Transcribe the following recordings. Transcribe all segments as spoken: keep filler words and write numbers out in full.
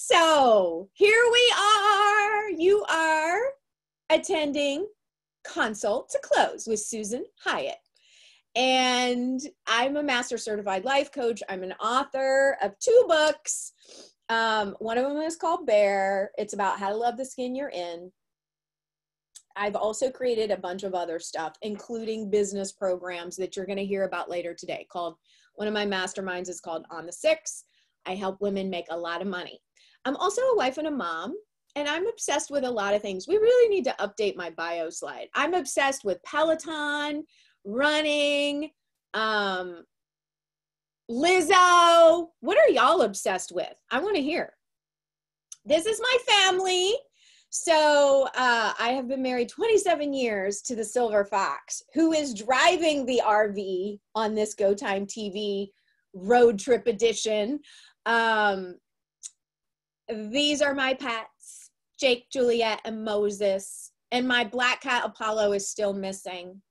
So here we are. You are attending Consult to Close with Susan Hyatt. And I'm a master certified life coach. I'm an author of two books. Um, one of them is called Bear. It's about how to love the skin you're in. I've also created a bunch of other stuff, including business programs that you're going to hear about later today. Called one of my masterminds is called On the Six. I help women make a lot of money. I'm also a wife and a mom, and I'm obsessed with a lot of things. We really need to update my bio slide. I'm obsessed with Peloton, running, um, Lizzo. What are y'all obsessed with? I want to hear. This is my family. So uh, I have been married twenty-seven years to the Silver Fox, who is driving the R V on this Go Time T V road trip edition. Um, these are my pets, Jake, Juliet, and Moses. And my black cat, Apollo, is still missing.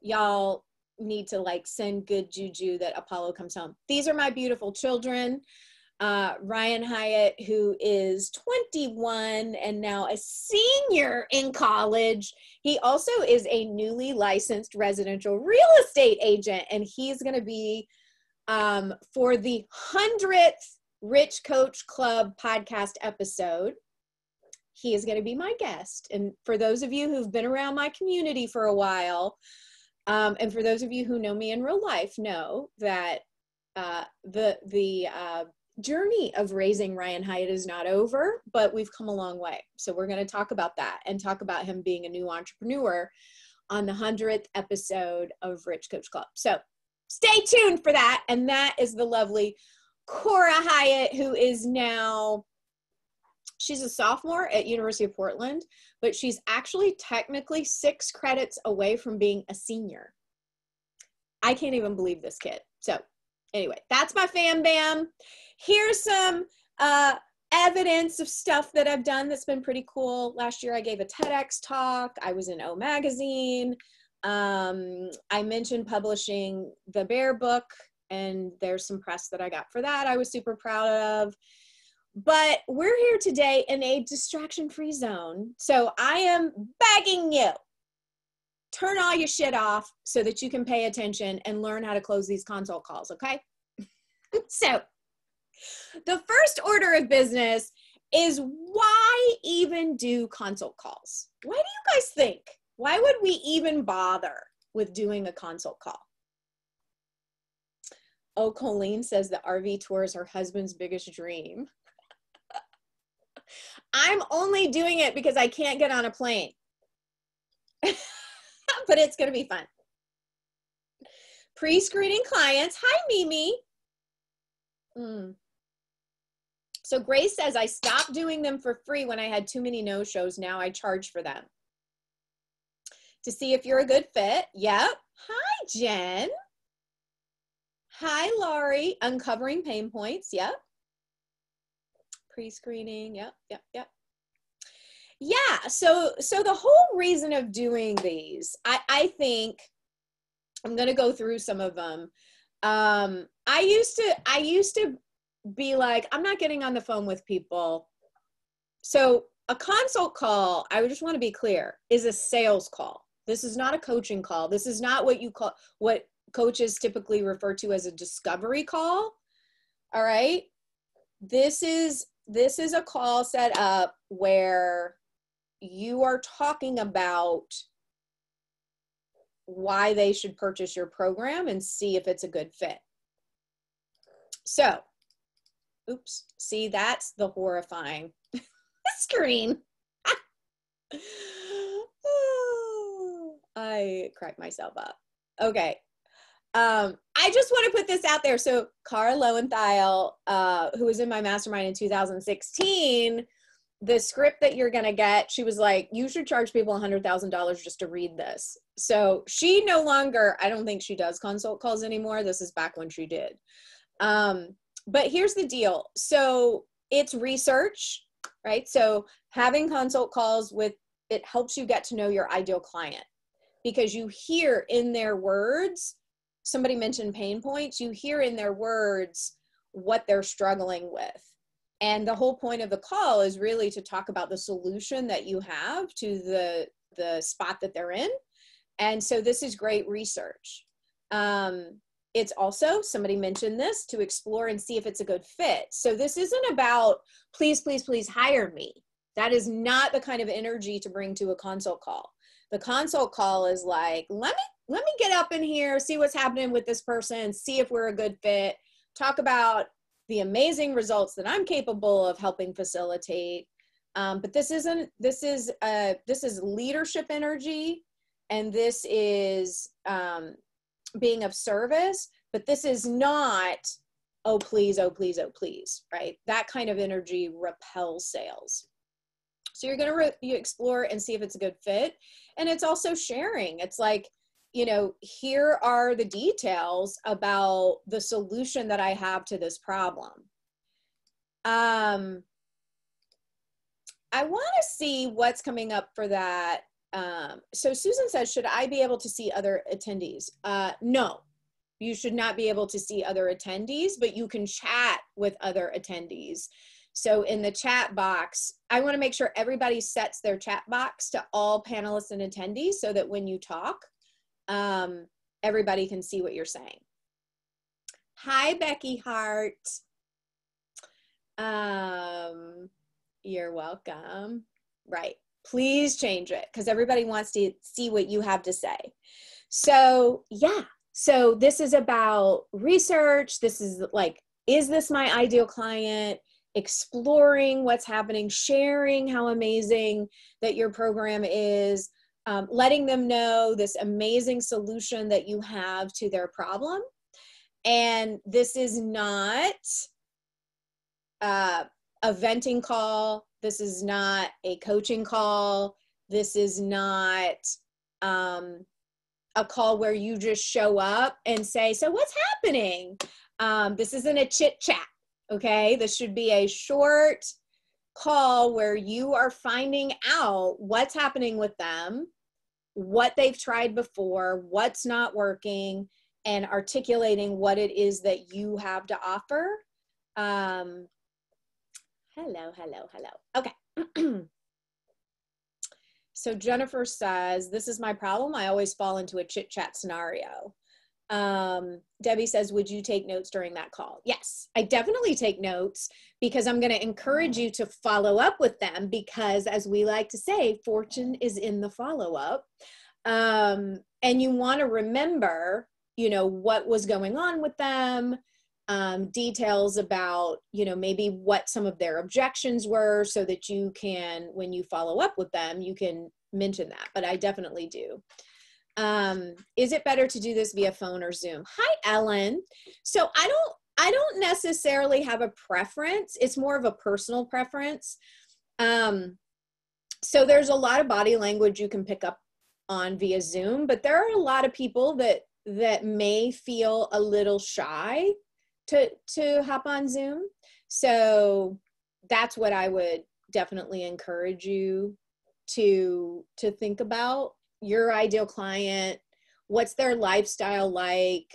Y'all need to like send good juju that Apollo comes home. These are my beautiful children. Uh, Ryan Hyatt, who is twenty-one and now a senior in college. He also is a newly licensed residential real estate agent, and he's going to be um, for the hundredth Rich Coach Club podcast episode. He is going to be my guest. And for those of you who've been around my community for a while, um, and for those of you who know me in real life, know that uh, the the uh, journey of raising Ryan Hyatt is not over, but we've come a long way. So we're going to talk about that and talk about him being a new entrepreneur on the hundredth episode of Rich Coach Club. So stay tuned for that. And that is the lovely Cora Hyatt, who is now, she's a sophomore at University of Portland, but she's actually technically six credits away from being a senior. I can't even believe this kid. So anyway, that's my fam bam. Here's some uh, evidence of stuff that I've done that's been pretty cool. Last year I gave a TEDx talk. I was in O Magazine. Um, I mentioned publishing the Bear book, and there's some press that I got for that I was super proud of. But we're here today in a distraction-free zone. So I am begging you, turn all your shit off so that you can pay attention and learn how to close these consult calls, okay? So the first order of business is, why even do consult calls? Why do you guys think? Why would we even bother with doing a consult call? Oh, Colleen says the R V tour is her husband's biggest dream. I'm only doing it because I can't get on a plane. But it's going to be fun. Pre-screening clients. Hi, Mimi. Mm. So Grace says, I stopped doing them for free when I had too many no-shows. Now I charge for them. To see if you're a good fit. Yep. Hi, Jen. Hi, Laurie. Uncovering pain points. Yep. Pre-screening. Yep, yep, yep. Yeah, so so the whole reason of doing these, I, I think, I'm gonna go through some of them. Um, I used to I used to be like, I'm not getting on the phone with people. So a consult call, I just want to be clear, is a sales call. This is not a coaching call. This is not what you call what coaches typically refer to as a discovery call. All right, this is this is a call set up where you are talking about why they should purchase your program and see if it's a good fit. So, oops, see, that's the horrifying screen. Oh, I cracked myself up. Okay. Um, I just want to put this out there. So Cara Lowenthal, uh, who was in my mastermind in two thousand sixteen, the script that you're going to get, she was like, you should charge people one hundred thousand dollars just to read this. So she no longer, I don't think she does consult calls anymore. This is back when she did. Um, but here's the deal. So it's research, right? So having consult calls with, it helps you get to know your ideal client, because you hear in their words, somebody mentioned pain points, you hear in their words what they're struggling with. And the whole point of the call is really to talk about the solution that you have to the, the spot that they're in. And so this is great research. Um, it's also, somebody mentioned this, to explore and see if it's a good fit. So this isn't about, please, please, please hire me. That is not the kind of energy to bring to a consult call. The consult call is like, let me, let me get up in here, see what's happening with this person, see if we're a good fit, talk about the amazing results that I'm capable of helping facilitate. Um, but this isn't, this is, uh, this is leadership energy, and this is um, being of service, but this is not, oh, please, oh, please, oh, please, right? That kind of energy repels sales. So you're going to you explore and see if it's a good fit. And it's also sharing. It's like, you know, here are the details about the solution that I have to this problem. Um, I want to see what's coming up for that. Um, so Susan says, should I be able to see other attendees? Uh, no, you should not be able to see other attendees, but you can chat with other attendees. So in the chat box, I want to make sure everybody sets their chat box to all panelists and attendees so that when you talk, um, everybody can see what you're saying. Hi, Becky Hart. Um, you're welcome. Right. Please change it because everybody wants to see what you have to say. So yeah. So this is about research. This is like, is this my ideal client? Exploring what's happening, sharing how amazing that your program is, um, letting them know this amazing solution that you have to their problem. And this is not uh, a venting call. This is not a coaching call. This is not um, a call where you just show up and say, so what's happening? Um, this isn't a chit chat. Okay, this should be a short call where you are finding out what's happening with them, what they've tried before, what's not working, and articulating what it is that you have to offer. Um, hello, hello, hello. Okay. So Jennifer says, this is my problem. I always fall into a chit chat scenario. Um, Debbie says, would you take notes during that call? Yes, I definitely take notes because I'm going to encourage you to follow up with them because, as we like to say, fortune is in the follow-up. Um, and you want to remember, you know, what was going on with them, um, details about, you know, maybe what some of their objections were so that you can, when you follow up with them, you can mention that, but I definitely do. Um, is it better to do this via phone or Zoom? Hi, Ellen. So I don't, I don't necessarily have a preference. It's more of a personal preference. Um, so there's a lot of body language you can pick up on via Zoom, but there are a lot of people that, that may feel a little shy to, to hop on Zoom. So that's what I would definitely encourage you to, to think about. Your ideal client, what's their lifestyle like?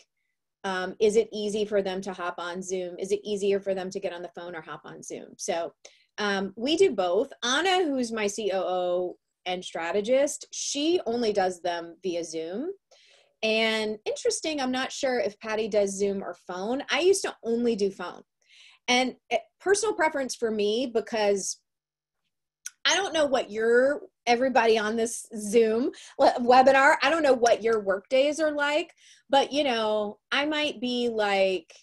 Um, is it easy for them to hop on Zoom? Is it easier for them to get on the phone or hop on Zoom? So um, we do both. Anna, who's my C O O and strategist, she only does them via Zoom. And interesting, I'm not sure if Patty does Zoom or phone. I used to only do phone. And it, personal preference for me because I don't know what your, everybody on this Zoom webinar, I don't know what your work days are like, but you know, I might be like,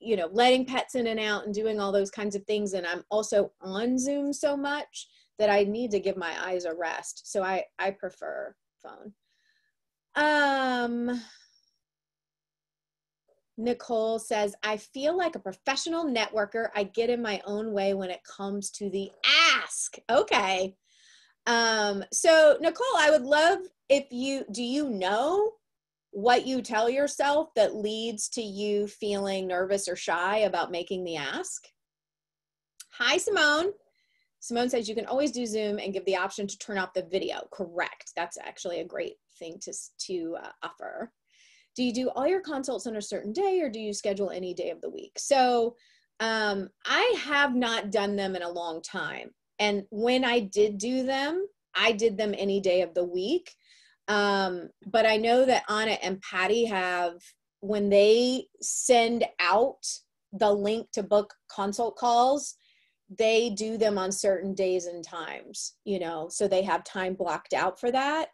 you know, letting pets in and out and doing all those kinds of things. And I'm also on Zoom so much that I need to give my eyes a rest. So I, I prefer phone. Um, Nicole says, I feel like a professional networker. I get in my own way when it comes to the ask. Okay. Um, so Nicole, I would love if you, do you know what you tell yourself that leads to you feeling nervous or shy about making the ask? Hi, Simone. Simone says you can always do Zoom and give the option to turn off the video. Correct. That's actually a great thing to, to uh, offer. Do you do all your consults on a certain day or do you schedule any day of the week? So Um, I have not done them in a long time. And when I did do them, I did them any day of the week. Um, but I know that Anna and Patty have, when they send out the link to book consult calls, they do them on certain days and times, you know, so they have time blocked out for that.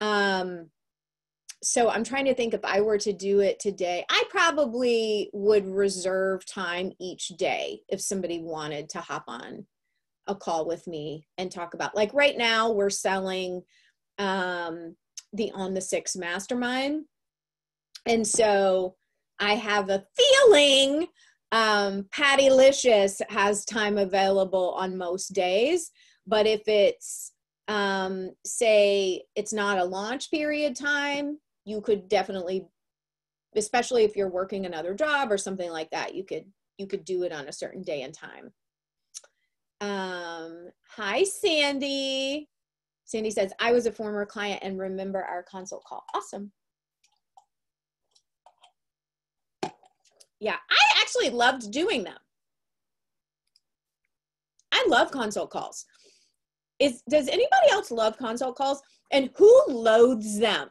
Um, so I'm trying to think, if I were to do it today, I probably would reserve time each day if somebody wanted to hop on a call with me and talk about, like right now we're selling um, the On the Six mastermind. And so I have a feeling um, Patty Licious has time available on most days, but if it's, um, say it's not a launch period time, you could definitely, especially if you're working another job or something like that, you could, you could do it on a certain day and time. Um, hi, Sandy. Sandy says, I was a former client and remember our consult call. Awesome. Yeah, I actually loved doing them. I love consult calls. Is, does anybody else love consult calls? And who loathes them?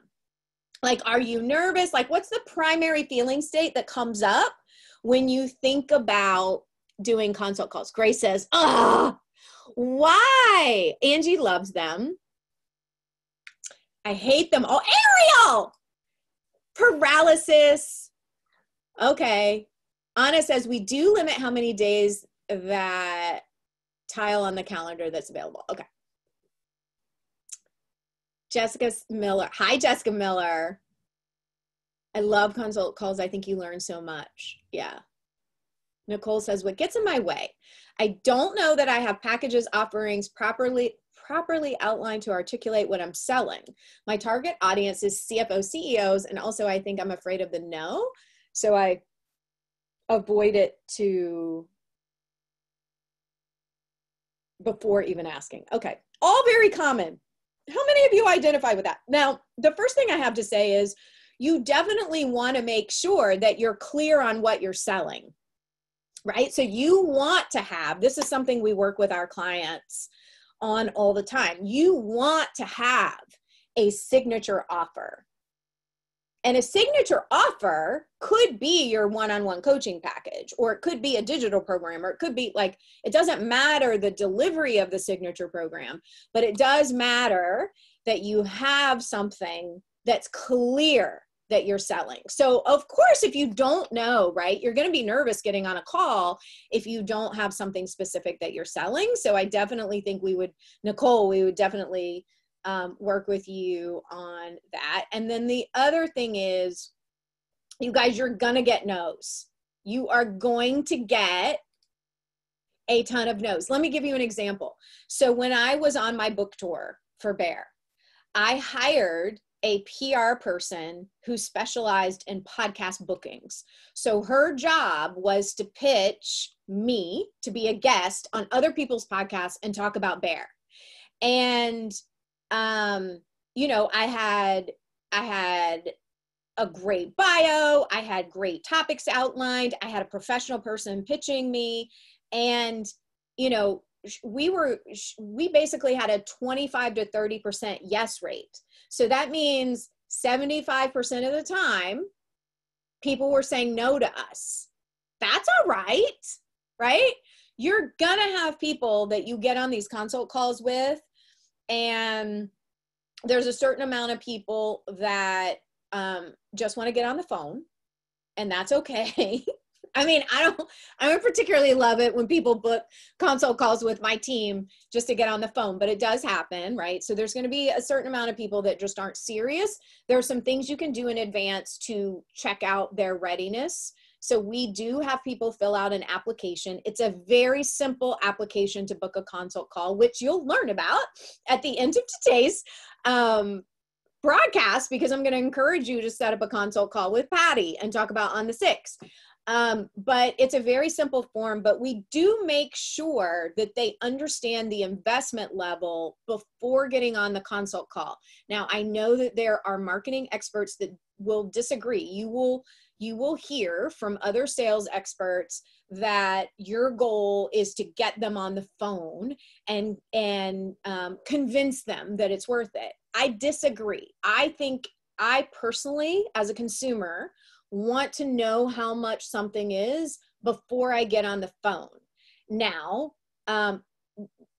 Like, are you nervous? Like, what's the primary feeling state that comes up when you think about doing consult calls? Grace says, "Ugh, why?" Angie loves them. I hate them. Oh, Ariel! Paralysis. Okay. Anna says, we do limit how many days that tile on the calendar that's available. Okay. Jessica Miller. Hi, Jessica Miller. I love consult calls. I think you learn so much. Yeah. Nicole says, what gets in my way? I don't know that I have packages offerings properly properly outlined to articulate what I'm selling. My target audience is C F O, C E Os, and also I think I'm afraid of the no. So I avoid it to before even asking. Okay, all very common. How many of you identify with that? Now, the first thing I have to say is you definitely want to make sure that you're clear on what you're selling, right? So you want to have, this is something we work with our clients on all the time. You want to have a signature offer. And a signature offer could be your one-on-one coaching package, or it could be a digital program, or it could be like, it doesn't matter the delivery of the signature program, but it does matter that you have something that's clear that you're selling. So of course, if you don't know, right, you're going to be nervous getting on a call if you don't have something specific that you're selling. So I definitely think we would, Nicole, we would definitely Um, work with you on that. And then the other thing is, you guys, you're gonna get no's. You are going to get a ton of no's. Let me give you an example. So when I was on my book tour for Bear, I hired a P R person who specialized in podcast bookings. So her job was to pitch me to be a guest on other people's podcasts and talk about Bear. And Um, you know, I had, I had a great bio, I had great topics outlined, I had a professional person pitching me, and, you know, we were, we basically had a twenty-five to thirty percent yes rate. So that means seventy-five percent of the time, people were saying no to us. That's all right, right? You're gonna have people that you get on these consult calls with, and there's a certain amount of people that um, just want to get on the phone, and that's okay. I mean, I don't, I don't particularly love it when people book consult calls with my team just to get on the phone, but it does happen, right? So there's going to be a certain amount of people that just aren't serious. There are some things you can do in advance to check out their readiness. So we do have people fill out an application. It's a very simple application to book a consult call, which you'll learn about at the end of today's um, broadcast, because I'm going to encourage you to set up a consult call with Patty and talk about On the Six. Um, but it's a very simple form, but we do make sure that they understand the investment level before getting on the consult call. Now, I know that there are marketing experts that will disagree. You will you will hear from other sales experts that your goal is to get them on the phone and, and um, convince them that it's worth it. I disagree. I think I personally, as a consumer, want to know how much something is before I get on the phone. Now, um,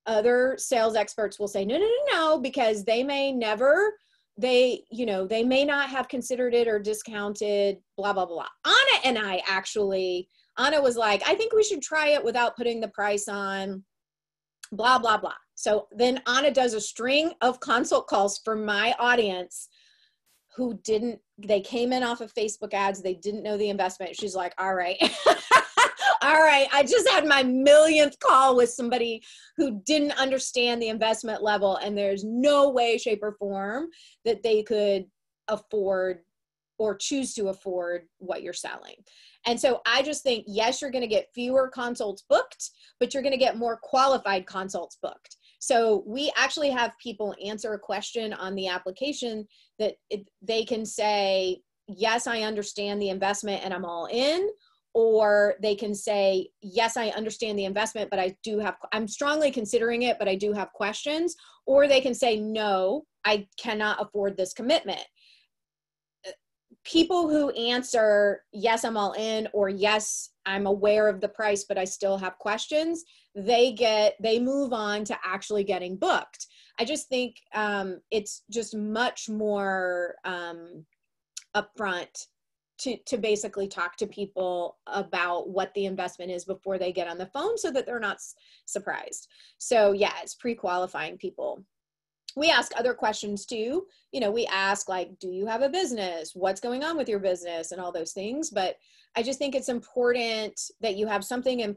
other sales experts will say, no, no, no, no, because they may never, they, you know, they may not have considered it or discounted, blah, blah, blah. Anna and I actually, Anna was like, I think we should try it without putting the price on, blah, blah, blah. So then Anna does a string of consult calls for my audience who didn't, they came in off of Facebook ads. They didn't know the investment. She's like, all right. All right, I just had my millionth call with somebody who didn't understand the investment level, and there's no way, shape, or form that they could afford or choose to afford what you're selling. And so I just think, yes, you're gonna get fewer consults booked, but you're gonna get more qualified consults booked. So we actually have people answer a question on the application that it, they can say, yes, I understand the investment and I'm all in, or they can say, yes, I understand the investment, but I do have, I'm strongly considering it, but I do have questions. Or they can say, no, I cannot afford this commitment. People who answer, yes, I'm all in, or yes, I'm aware of the price, but I still have questions, they get, they move on to actually getting booked. I just think um, it's just much more um, upfront to, to basically talk to people about what the investment is before they get on the phone so that they're not surprised. So yeah, it's pre-qualifying people. We ask other questions too. You know, we ask like, do you have a business? What's going on with your business and all those things. But I just think it's important that you have something in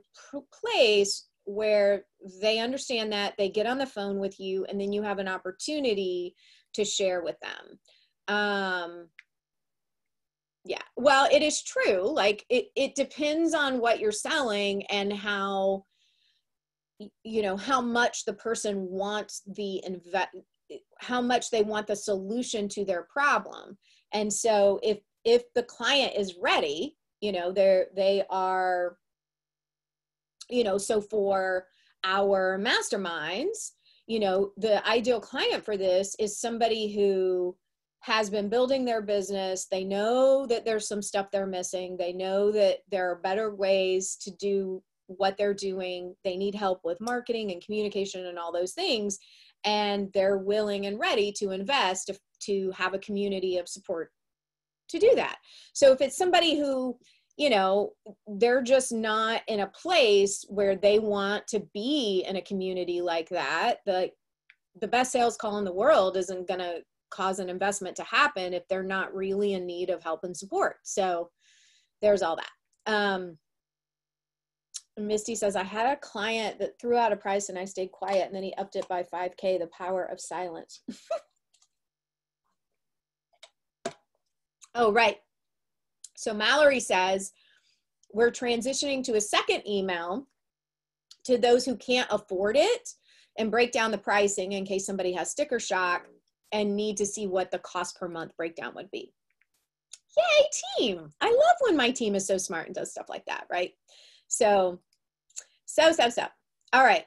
place where they understand that, they get on the phone with you, and then you have an opportunity to share with them. Um, Yeah, well, it is true. Like it, it depends on what you're selling and how, you know, how much the person wants the, how much they want the solution to their problem. And so if, if the client is ready, you know, they're, they are, you know, so for our masterminds, you know, the ideal client for this is somebody who has been building their business. They know that there's some stuff they're missing. They know that there are better ways to do what they're doing. They need help with marketing and communication and all those things. And they're willing and ready to invest to, to have a community of support to do that. So if it's somebody who, you know, they're just not in a place where they want to be in a community like that, the, the best sales call in the world isn't going to cause an investment to happen if they're not really in need of help and support. So there's all that. Um, Misty says, I had a client that threw out a price and I stayed quiet, and then he upped it by five K, the power of silence. Oh, right. So Mallory says, we're transitioning to a second email to those who can't afford it and break down the pricing in case somebody has sticker shock and need to see what the cost per month breakdown would be. Yay, team. I love when my team is so smart and does stuff like that, right? So, so, so, so. All right.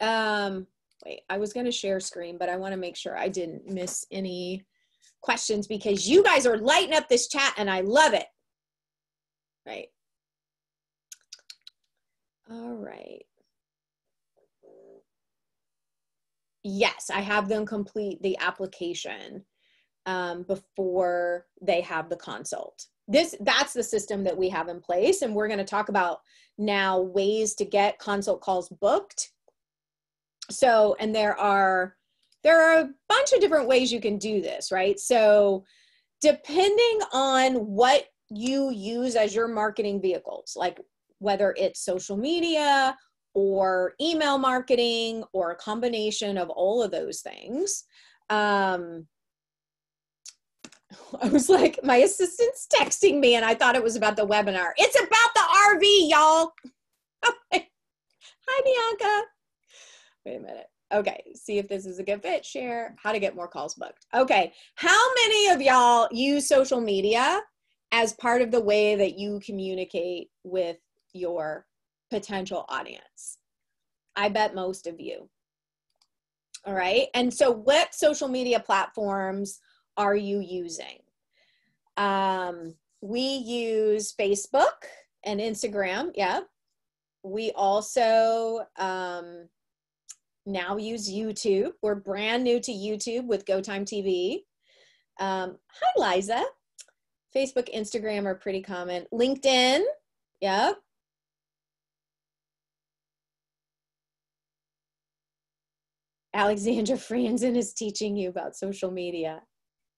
Um, wait, I was going to share screen, but I want to make sure I didn't miss any questions because you guys are lighting up this chat and I love it. Right. All right. Yes, I have them complete the application um, before they have the consult. This, that's the system that we have in place. And we're going to talk about now ways to get consult calls booked. So, and there are, there are a bunch of different ways you can do this, right? So depending on what you use as your marketing vehicles, like whether it's social media or email marketing, or a combination of all of those things. Um, I was like, my assistant's texting me and I thought it was about the webinar. It's about the R V, y'all. Okay. Hi, Bianca. Wait a minute. Okay, see if this is a good fit. Share how to get more calls booked. Okay, how many of y'all use social media as part of the way that you communicate with your potential audience. I bet most of you. All right. And so what social media platforms are you using? Um, we use Facebook and Instagram. Yeah. We also um, now use YouTube. We're brand new to YouTube with Go Time T V. Um, hi, Liza. Facebook, Instagram are pretty common. LinkedIn. Yeah. Alexandra Franzen is teaching you about social media.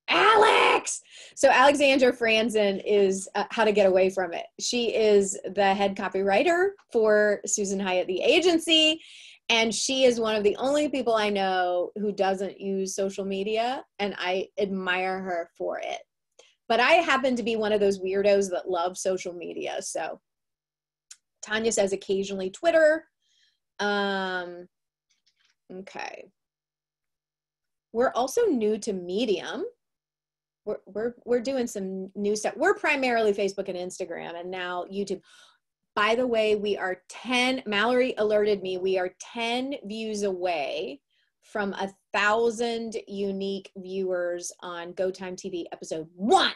Alex! So Alexandra Franzen is uh, How to Get Away From It. She is the head copywriter for Susan Hyatt, the agency. And she is one of the only people I know who doesn't use social media. And I admire her for it. But I happen to be one of those weirdos that love social media. So Tanya says occasionally Twitter. Um... Okay. We're also new to Medium. We're, we're, we're doing some new stuff. We're primarily Facebook and Instagram and now YouTube. By the way, we are ten, Mallory alerted me, we are ten views away from a thousand unique viewers on Go Time T V episode one.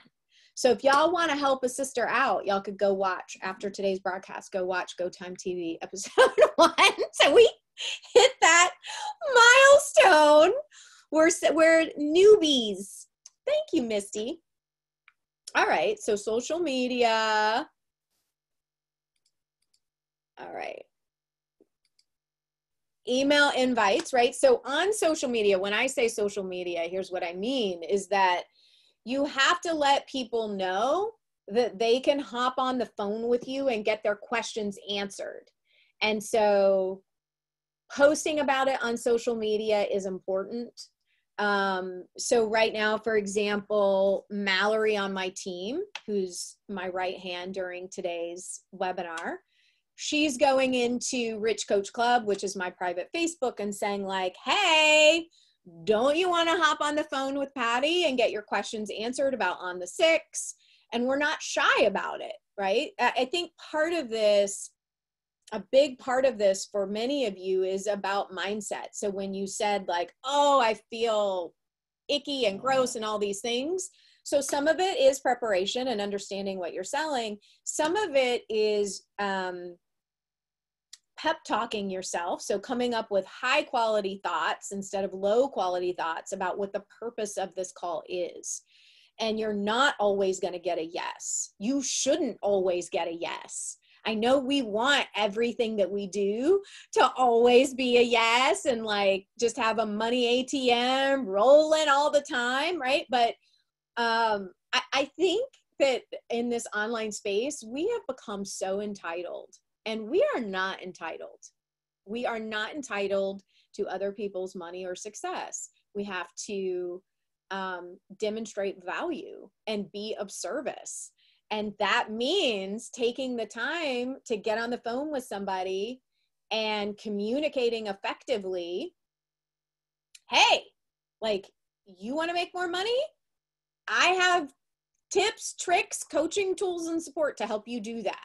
So if y'all want to help a sister out, y'all could go watch after today's broadcast, go watch Go Time T V episode one. So we hit that milestone. We're, we're newbies. Thank you, Misty. All right. So social media. All right. Email invites, right? So on social media, when I say social media, here's what I mean is that you have to let people know that they can hop on the phone with you and get their questions answered. And so posting about it on social media is important. Um, so right now, for example, Mallory on my team, who's my right hand during today's webinar, she's going into Rich Coach Club, which is my private Facebook, and saying like, hey, don't you want to hop on the phone with Patty and get your questions answered about On the Six? And we're not shy about it, right? I think part of this, a big part of this for many of you is about mindset. So when you said like, oh, I feel icky and gross and all these things. So some of it is preparation and understanding what you're selling. Some of it is um, pep talking yourself. So coming up with high quality thoughts instead of low quality thoughts about what the purpose of this call is. And you're not always going to get a yes. You shouldn't always get a yes. I know we want everything that we do to always be a yes and like just have a money A T M rolling all the time, right? But um, I, I think that in this online space, we have become so entitled, and we are not entitled. We are not entitled to other people's money or success. We have to um, demonstrate value and be of service. And that means taking the time to get on the phone with somebody and communicating effectively. Hey, like, you want to make more money? I have tips, tricks, coaching tools, and support to help you do that.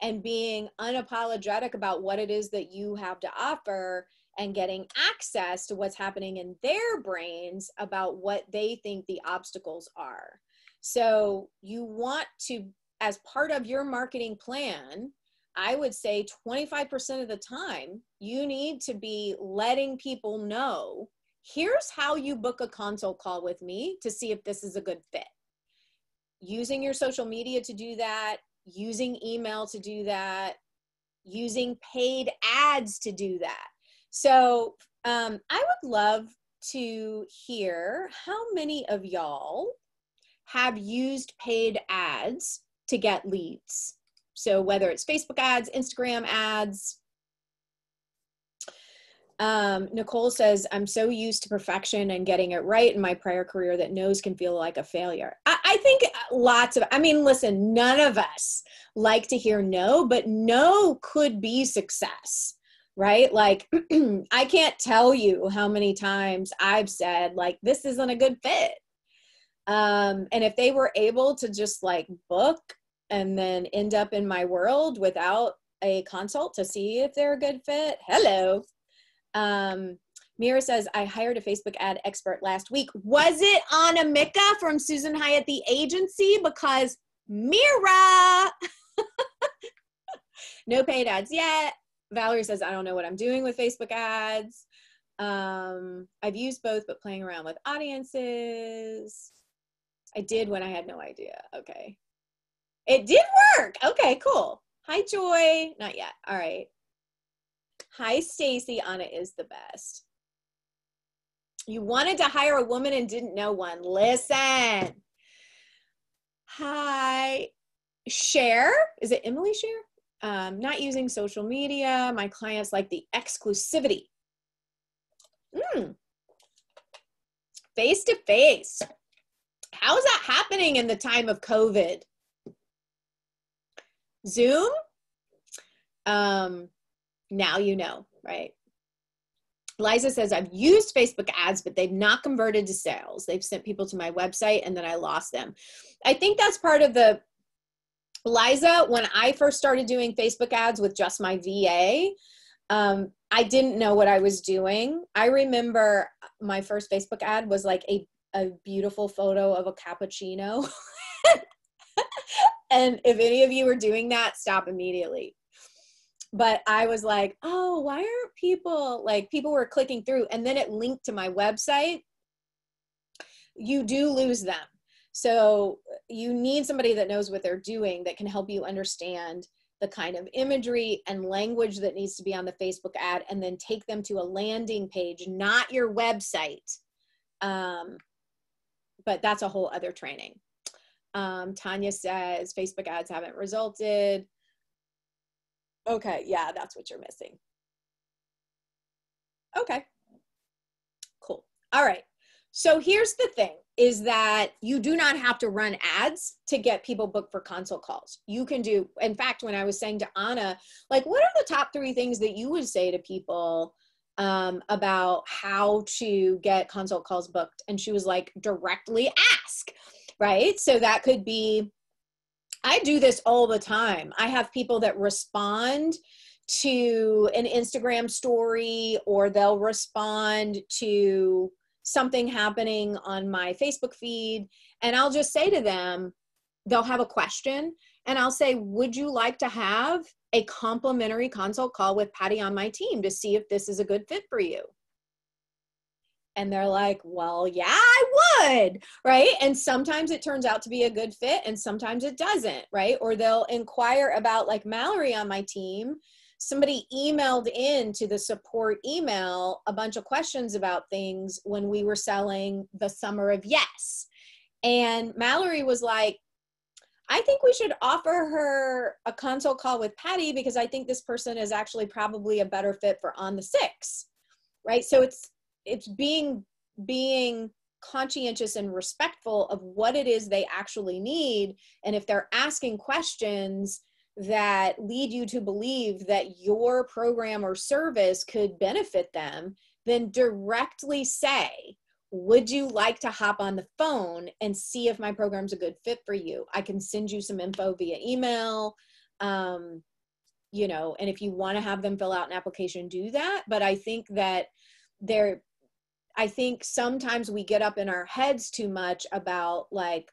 And being unapologetic about what it is that you have to offer and getting access to what's happening in their brains about what they think the obstacles are. So you want to, as part of your marketing plan, I would say twenty-five percent of the time, you need to be letting people know, here's how you book a consult call with me to see if this is a good fit. Using your social media to do that, using email to do that, using paid ads to do that. So um, I would love to hear how many of y'all have used paid ads to get leads. So whether it's Facebook ads, Instagram ads. Um, Nicole says, I'm so used to perfection and getting it right in my prior career that no's can feel like a failure. I, I think lots of, I mean, listen, none of us like to hear no, but no could be success, right? Like, I can't tell you how many times I've said, like, this isn't a good fit. Um, and if they were able to just like book and then end up in my world without a consult to see if they're a good fit, hello. Um, Mira says, I hired a Facebook ad expert last week. Was it Anamika from Susan Hyatt, the agency? Because Mira, no paid ads yet. Valerie says, I don't know what I'm doing with Facebook ads. Um, I've used both, but playing around with audiences. I did when I had no idea. Okay. It did work. Okay, cool. Hi, Joy. Not yet. All right. Hi, Stacy. Anna is the best. You wanted to hire a woman and didn't know one. Listen. Hi, Cher. Is it Emily Cher? Um, not using social media. My clients like the exclusivity. Mm. Face to face. How is that happening in the time of COVID? Zoom? Um, now you know, right? Liza says, I've used Facebook ads, but they've not converted to sales. They've sent people to my website and then I lost them. I think that's part of the, Liza, when I first started doing Facebook ads with just my V A, um, I didn't know what I was doing. I remember my first Facebook ad was like a, a beautiful photo of a cappuccino. And if any of you are doing that, stop immediately. But I was like, oh, why aren't people, like people were clicking through, and then it linked to my website. You do lose them. So you need somebody that knows what they're doing that can help you understand the kind of imagery and language that needs to be on the Facebook ad, and then take them to a landing page, not your website. Um, but that's a whole other training. Um, Tanya says, Facebook ads haven't resulted. Okay, yeah, that's what you're missing. Okay, cool. All right, so here's the thing, is that you do not have to run ads to get people booked for consult calls. You can do, in fact, when I was saying to Anna, like, what are the top three things that you would say to people um, about how to get consult calls booked? And she was like, directly ask, right? So that could be, I do this all the time. I have people that respond to an Instagram story, or they'll respond to something happening on my Facebook feed. And I'll just say to them, they'll have a question, and I'll say, would you like to have a complimentary consult call with Patty on my team to see if this is a good fit for you? And they're like, well, yeah, I would, right? And sometimes it turns out to be a good fit and sometimes it doesn't, right? Or they'll inquire about, like Mallory on my team, somebody emailed in to the support email a bunch of questions about things when we were selling the Summer of Yes. And Mallory was like, I think we should offer her a consult call with Patty because I think this person is actually probably a better fit for On the Six, right? So it's, it's being, being conscientious and respectful of what it is they actually need. And if they're asking questions that lead you to believe that your program or service could benefit them, then directly say, would you like to hop on the phone and see if my program's a good fit for you? I can send you some info via email. Um, you know, and if you want to have them fill out an application, do that. But I think that there, I think sometimes we get up in our heads too much about like,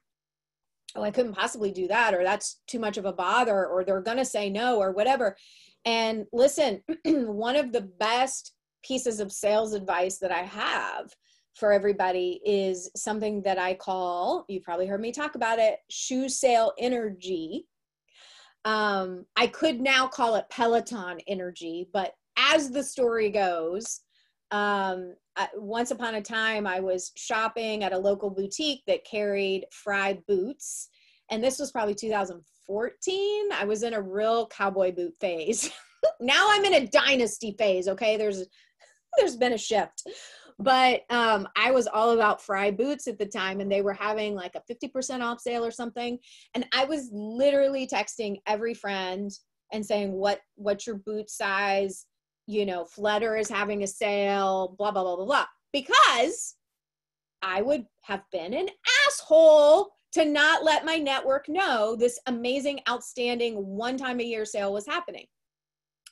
oh, I couldn't possibly do that, or that's too much of a bother, or they're going to say no, or whatever. And listen, one of the best pieces of sales advice that I have for everybody is something that I call, you probably heard me talk about it, shoe sale energy. Um, I could now call it Peloton energy, but as the story goes, um, I, once upon a time, I was shopping at a local boutique that carried Fry boots. And this was probably two thousand fourteen. I was in a real cowboy boot phase. Now I'm in a dynasty phase. Okay. There's, there's been a shift, but, um, I was all about Fry boots at the time, and they were having like a fifty percent off sale or something. And I was literally texting every friend and saying, what, what's your boot size? You know, Flutter is having a sale, blah, blah, blah, blah, blah. Because I would have been an asshole to not let my network know this amazing, outstanding, one time a year sale was happening.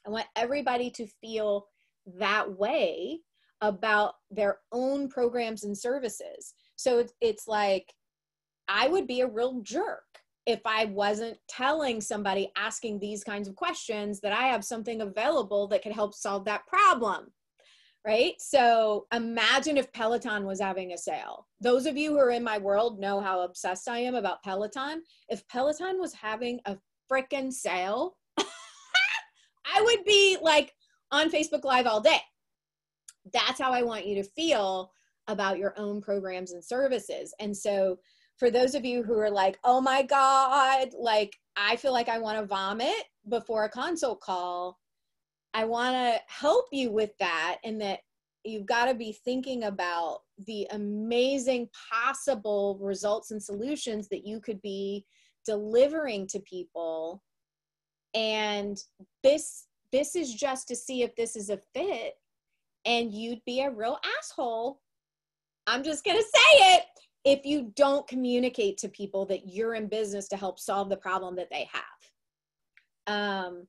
I want everybody to feel that way about their own programs and services. So it's like, I would be a real jerk if I wasn't telling somebody asking these kinds of questions that I have something available that could help solve that problem, right? So imagine if Peloton was having a sale. Those of you who are in my world know how obsessed I am about Peloton. If Peloton was having a frickin' sale, I would be like on Facebook Live all day. That's how I want you to feel about your own programs and services. And so for those of you who are like, oh my God, like I feel like I want to vomit before a consult call, I want to help you with that, and that you've got to be thinking about the amazing possible results and solutions that you could be delivering to people. And this, this is just to see if this is a fit, and you'd be a real asshole. I'm just going to say it. If you don't communicate to people that you're in business to help solve the problem that they have. Um,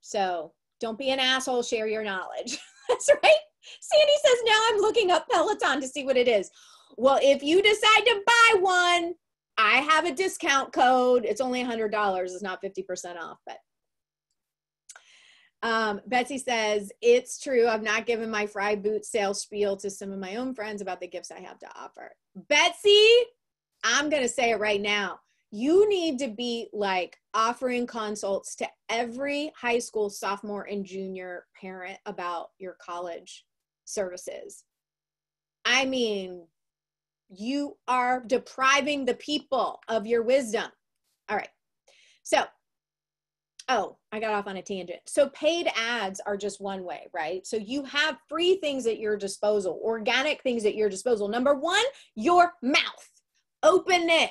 so don't be an asshole, share your knowledge. That's right. Sandy says, now I'm looking up Peloton to see what it is. Well, if you decide to buy one, I have a discount code. It's only one hundred dollars. It's not fifty percent off, but. Um, Betsy says, it's true. I've not given my fry boot sales spiel to some of my own friends about the gifts I have to offer. Betsy, I'm going to say it right now. You need to be like offering consults to every high school, sophomore, and junior parent about your college services. I mean, you are depriving the people of your wisdom. All right. So, oh, I got off on a tangent. So paid ads are just one way, right? So you have free things at your disposal, organic things at your disposal. Number one, your mouth. Open it.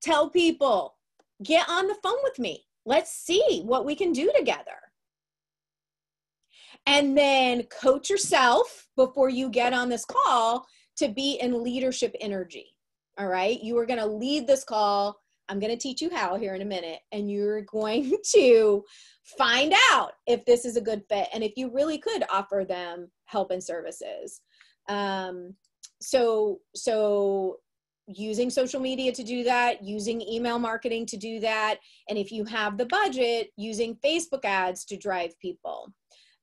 Tell people, get on the phone with me. Let's see what we can do together. And then coach yourself before you get on this call to be in leadership energy, all right? You are going to lead this call. I'm going to teach you how here in a minute, and you're going to find out if this is a good fit and if you really could offer them help and services. Um, so, so using social media to do that, using email marketing to do that, and if you have the budget, using Facebook ads to drive people.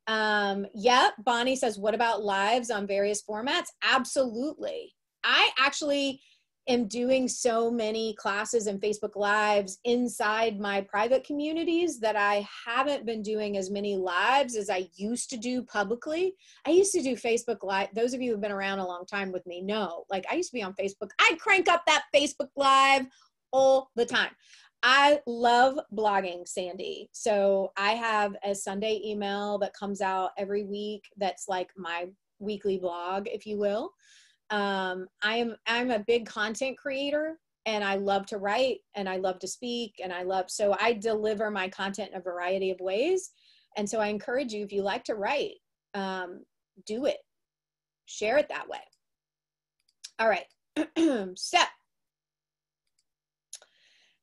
Um, yep, Bonnie says, what about lives on various formats? Absolutely. I actually... am doing so many classes and Facebook Lives inside my private communities that I haven't been doing as many lives as I used to do publicly. I used to do Facebook Live. Those of you who've been around a long time with me know, like I used to be on Facebook. I crank up that Facebook Live all the time. I love blogging, Sandy. So I have a Sunday email that comes out every week that's like my weekly blog, if you will. Um, I am, I'm a big content creator, and I love to write, and I love to speak, and I love, so I deliver my content in a variety of ways. And so I encourage you, if you like to write, um, do it, share it that way. All right. So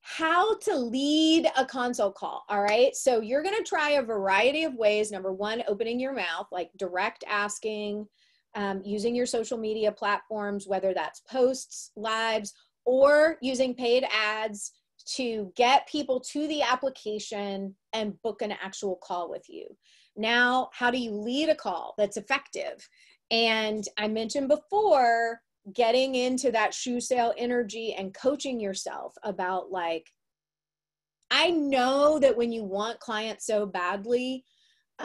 how to lead a consult call. All right. So you're going to try a variety of ways. Number one, opening your mouth, like direct asking, Um, using your social media platforms, whether that's posts, lives, or using paid ads to get people to the application and book an actual call with you. Now, how do you lead a call that's effective? And I mentioned before, getting into that shoe sale energy and coaching yourself about like, I know that when you want clients so badly,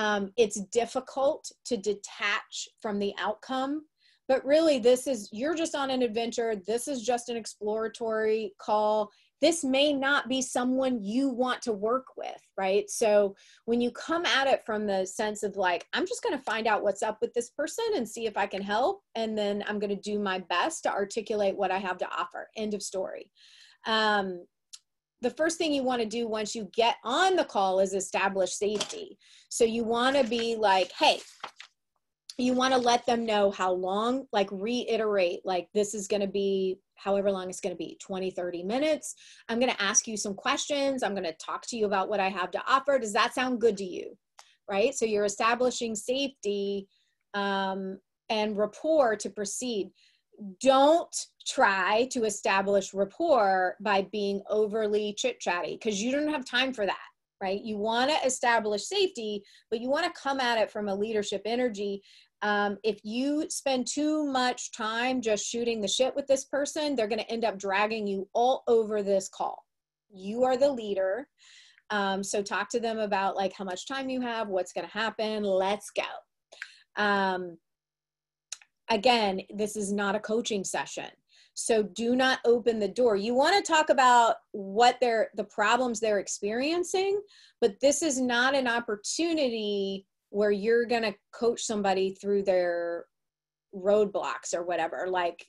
Um, it's difficult to detach from the outcome, but really this is, you're just on an adventure. This is just an exploratory call. This may not be someone you want to work with, right? So when you come at it from the sense of like, I'm just going to find out what's up with this person and see if I can help. And then I'm going to do my best to articulate what I have to offer. End of story. Um, The first thing you want to do once you get on the call is establish safety. So you want to be like, hey, you want to let them know how long, like reiterate, like this is going to be however long it's going to be, twenty, thirty minutes. I'm going to ask you some questions. I'm going to talk to you about what I have to offer. Does that sound good to you? Right? So you're establishing safety um, and rapport to proceed. Don't try to establish rapport by being overly chit-chatty, because you don't have time for that. Right? You want to establish safety, but you want to come at it from a leadership energy. Um, if you spend too much time just shooting the shit with this person, they're going to end up dragging you all over this call. You are the leader. Um, so talk to them about like how much time you have, what's going to happen. Let's go. Um, again, this is not a coaching session. So do not open the door. You want to talk about what they're, the problems they're experiencing, but this is not an opportunity where you're going to coach somebody through their roadblocks or whatever. Like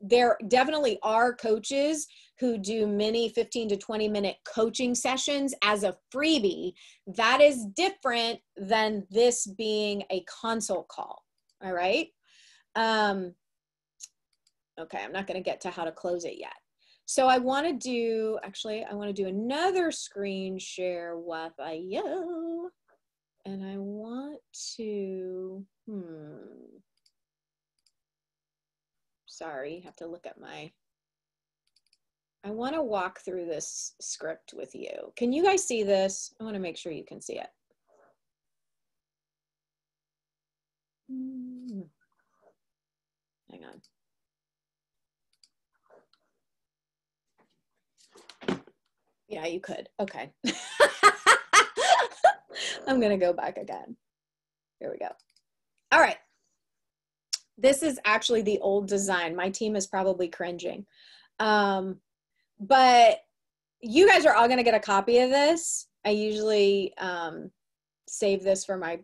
there definitely are coaches who do mini fifteen to twenty minute coaching sessions as a freebie. That is different than this being a consult call. All right. Um, Okay, I'm not going to get to how to close it yet. So I want to do, actually, I want to do another screen share with you. And I want to, hmm. Sorry, have to look at my, I want to walk through this script with you. Can you guys see this? I want to make sure you can see it. Hmm. Hang on. Yeah, you could. Okay. I'm going to go back again. Here we go. All right. This is actually the old design. My team is probably cringing. Um, but you guys are all going to get a copy of this. I usually um, save this for my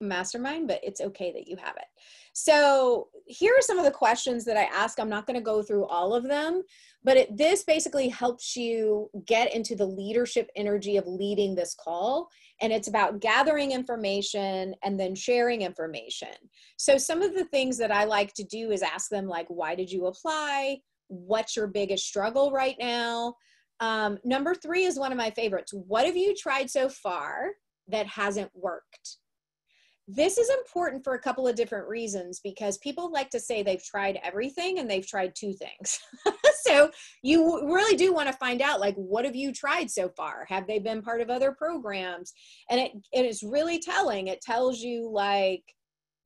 mastermind, but it's okay that you have it. So here are some of the questions that I ask. I'm not going to go through all of them, but it, this basically helps you get into the leadership energy of leading this call. And it's about gathering information and then sharing information. So some of the things that I like to do is ask them like, why did you apply? What's your biggest struggle right now? Um, number three is one of my favorites. What have you tried so far that hasn't worked? This is important for a couple of different reasons, because people like to say they've tried everything and they've tried two things. So you really do want to find out, like, what have you tried so far? Have they been part of other programs? And it, it is really telling. It tells you like,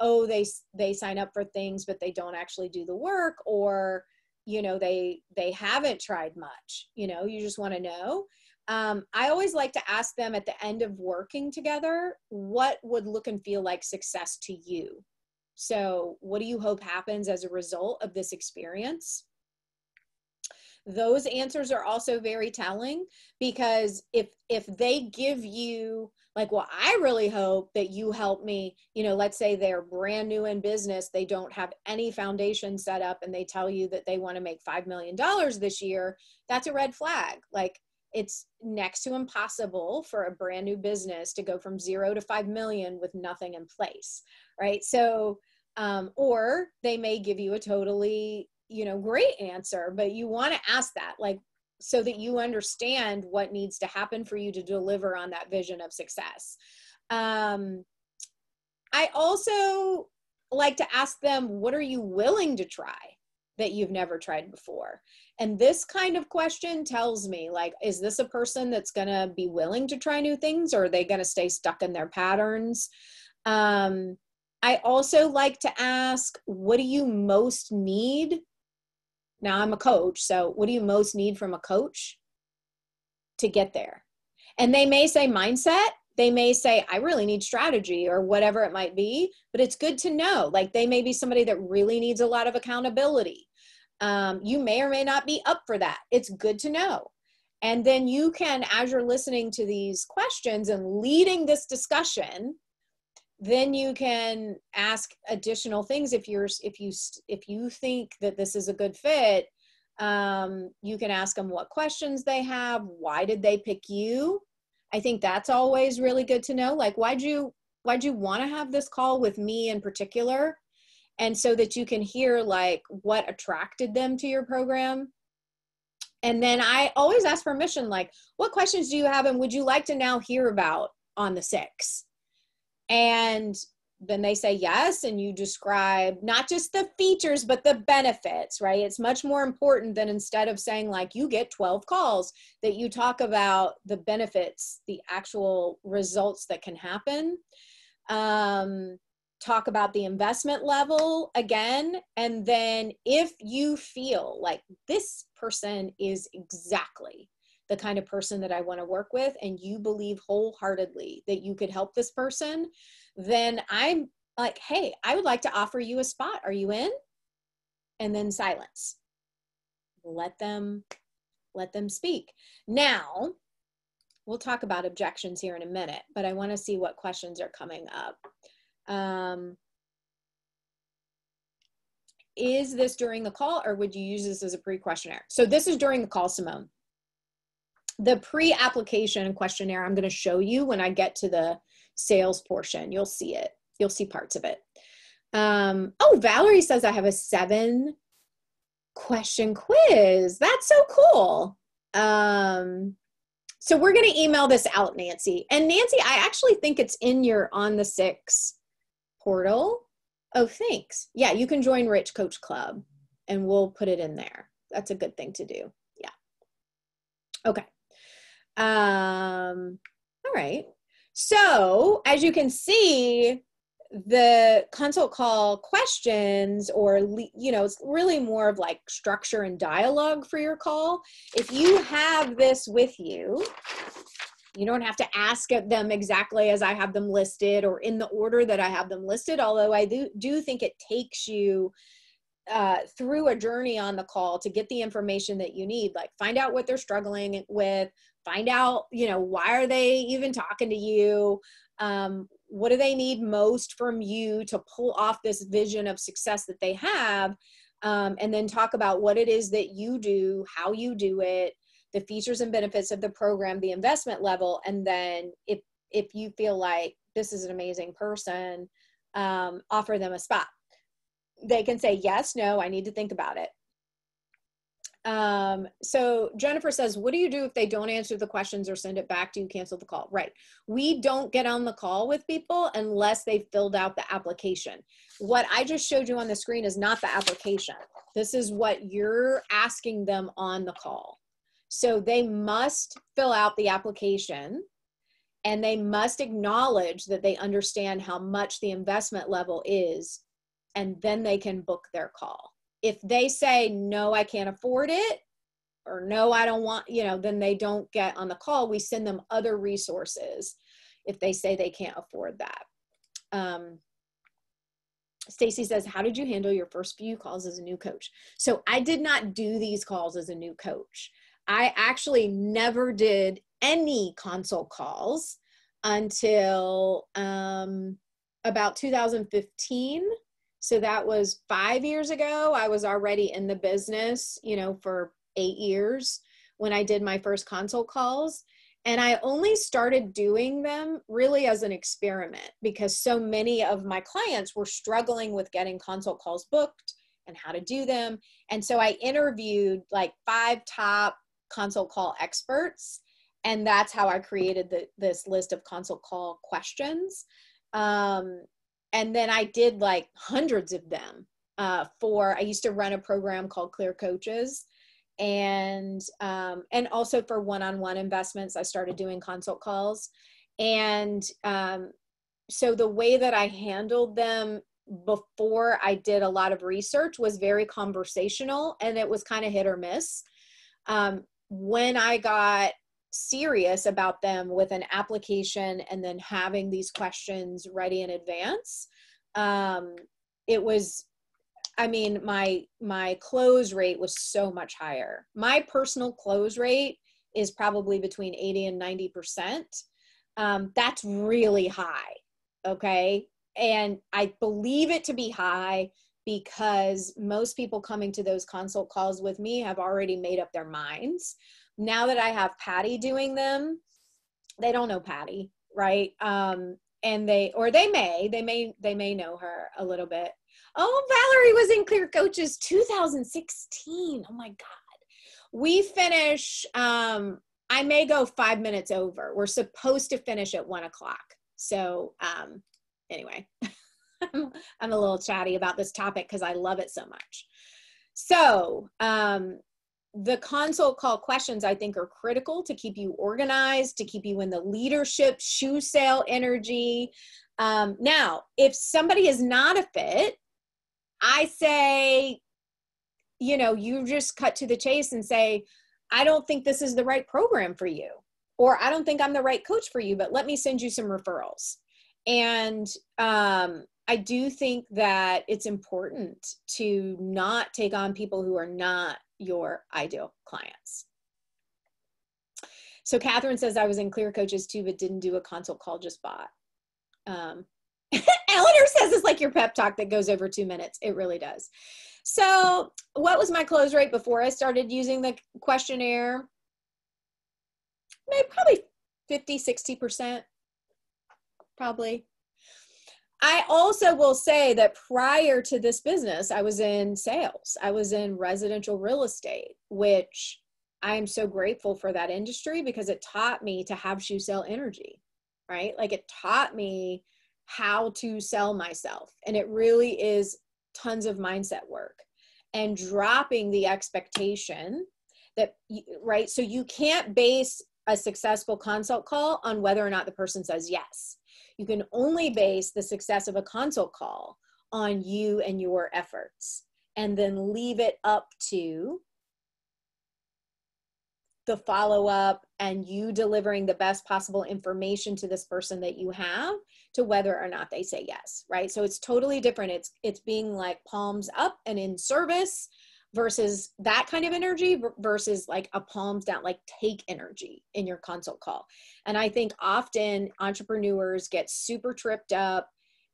oh, they, they sign up for things, but they don't actually do the work, or, you know, they, they haven't tried much, you know, you just want to know. Um, I always like to ask them at the end of working together, what would look and feel like success to you? So what do you hope happens as a result of this experience? Those answers are also very telling, because if, if they give you like, well, I really hope that you help me, you know, let's say they're brand new in business, they don't have any foundation set up, and they tell you that they want to make five million dollars this year, that's a red flag. Like, it's next to impossible for a brand new business to go from zero to five million with nothing in place, right? So, um, or they may give you a totally, you know, great answer, but you want to ask that, like, so that you understand what needs to happen for you to deliver on that vision of success. Um, I also like to ask them, what are you willing to try that you've never tried before? And this kind of question tells me, like, is this a person that's going to be willing to try new things, or are they going to stay stuck in their patterns? Um, I also like to ask, what do you most need? Now, I'm a coach, so what do you most need from a coach to get there? And they may say mindset. They may say, I really need strategy, or whatever it might be, but it's good to know. Like, they may be somebody that really needs a lot of accountability. Um, you may or may not be up for that. It's good to know. And then you can, as you're listening to these questions and leading this discussion, then you can ask additional things. If you're, if you, if you think that this is a good fit, um, you can ask them what questions they have. Why did they pick you? I think that's always really good to know. Like, why'd you, why'd you want to have this call with me in particular? And so that you can hear like what attracted them to your program. And then I always ask permission, like, what questions do you have and would you like to now hear about on the six? And then they say yes, and you describe not just the features, but the benefits, right? It's much more important than instead of saying like, you get twelve calls, that you talk about the benefits, the actual results that can happen. Um, talk about the investment level again. And then if you feel like this person is exactly the kind of person that I want to work with, and you believe wholeheartedly that you could help this person, then I'm like, hey, I would like to offer you a spot. Are you in? And then silence. Let them, let them speak. Now, we'll talk about objections here in a minute, but I want to see what questions are coming up. Um, is this during the call or would you use this as a pre-questionnaire? So this is during the call, Simone. The pre-application questionnaire I'm going to show you when I get to the sales portion. You'll see it. You'll see parts of it. Um, oh, Valerie says I have a seven question quiz. That's so cool. Um, so we're going to email this out, Nancy. And Nancy, I actually think it's in your On the Six portal. Oh, thanks. Yeah, you can join Rich Coach Club and we'll put it in there. That's a good thing to do. Yeah. Okay. Um, all right. So as you can see, the consult call questions, or, you know, it's really more of like structure and dialogue for your call. If you have this with you, you don't have to ask them exactly as I have them listed or in the order that I have them listed, although I do, do think it takes you uh, through a journey on the call to get the information that you need, like find out what they're struggling with, find out, you know, why are they even talking to you? Um, what do they need most from you to pull off this vision of success that they have? Um, and then talk about what it is that you do, how you do it, the features and benefits of the program, the investment level. And then if, if you feel like this is an amazing person, um, offer them a spot. They can say, yes, no, I need to think about it. Um, so Jennifer says, what do you do if they don't answer the questions or send it back? Do you cancel the call? Right. We don't get on the call with people unless they've filled out the application. What I just showed you on the screen is not the application. This is what you're asking them on the call. So they must fill out the application and they must acknowledge that they understand how much the investment level is, and then they can book their call. If they say, no, I can't afford it, or no, I don't want, you know, then they don't get on the call. We send them other resources if they say they can't afford that. Um, Stacy says, how did you handle your first few calls as a new coach? So I did not do these calls as a new coach. I actually never did any consult calls until um, about two thousand fifteen. So that was five years ago. I was already in the business, you know, for eight years when I did my first consult calls. And I only started doing them really as an experiment because so many of my clients were struggling with getting consult calls booked and how to do them. And so I interviewed like five top consult call experts. And that's how I created the, this list of consult call questions. Um, And then I did like hundreds of them uh, for, I used to run a program called Clear Coaches. And, um, and also for one-on-one investments, I started doing consult calls. And um, so the way that I handled them before I did a lot of research was very conversational, and it was kind of hit or miss. Um, when I got serious about them with an application and then having these questions ready in advance, um, it was, I mean, my, my close rate was so much higher. My personal close rate is probably between eighty and ninety percent. Um, that's really high. Okay. And I believe it to be high because most people coming to those consult calls with me have already made up their minds. Now that I have Patty doing them, they don't know Patty, right? Um, and they, or they may, they may, they may know her a little bit. Oh, Valerie was in Clear Coaches two thousand sixteen. Oh my God. We finish, um, I may go five minutes over. We're supposed to finish at one o'clock. So um, anyway, I'm a little chatty about this topic because I love it so much. So um, the consult call questions, I think, are critical to keep you organized, to keep you in the leadership shoe sale energy. Um, now, if somebody is not a fit, I say, you know, you just cut to the chase and say, I don't think this is the right program for you, or I don't think I'm the right coach for you, but let me send you some referrals. And um, I do think that it's important to not take on people who are not your ideal clients. So Catherine says, I was in Clear Coaches too, but didn't do a consult call, just bought. Um, Eleanor says it's like your pep talk that goes over two minutes. It really does. So what was my close rate before I started using the questionnaire? Maybe probably fifty, sixty percent, probably. I also will say that prior to this business, I was in sales. I was in residential real estate, which I am so grateful for that industry because it taught me to have shoe sale energy, right? Like it taught me how to sell myself. And it really is tons of mindset work and dropping the expectation that, right? So you can't base a successful consult call on whether or not the person says yes. You can only base the success of a consult call on you and your efforts, and then leave it up to the follow-up and you delivering the best possible information to this person that you have to whether or not they say yes, right? So it's totally different. It's, it's being like palms up and in service versus that kind of energy versus like a palms down, like take energy in your consult call. And I think often entrepreneurs get super tripped up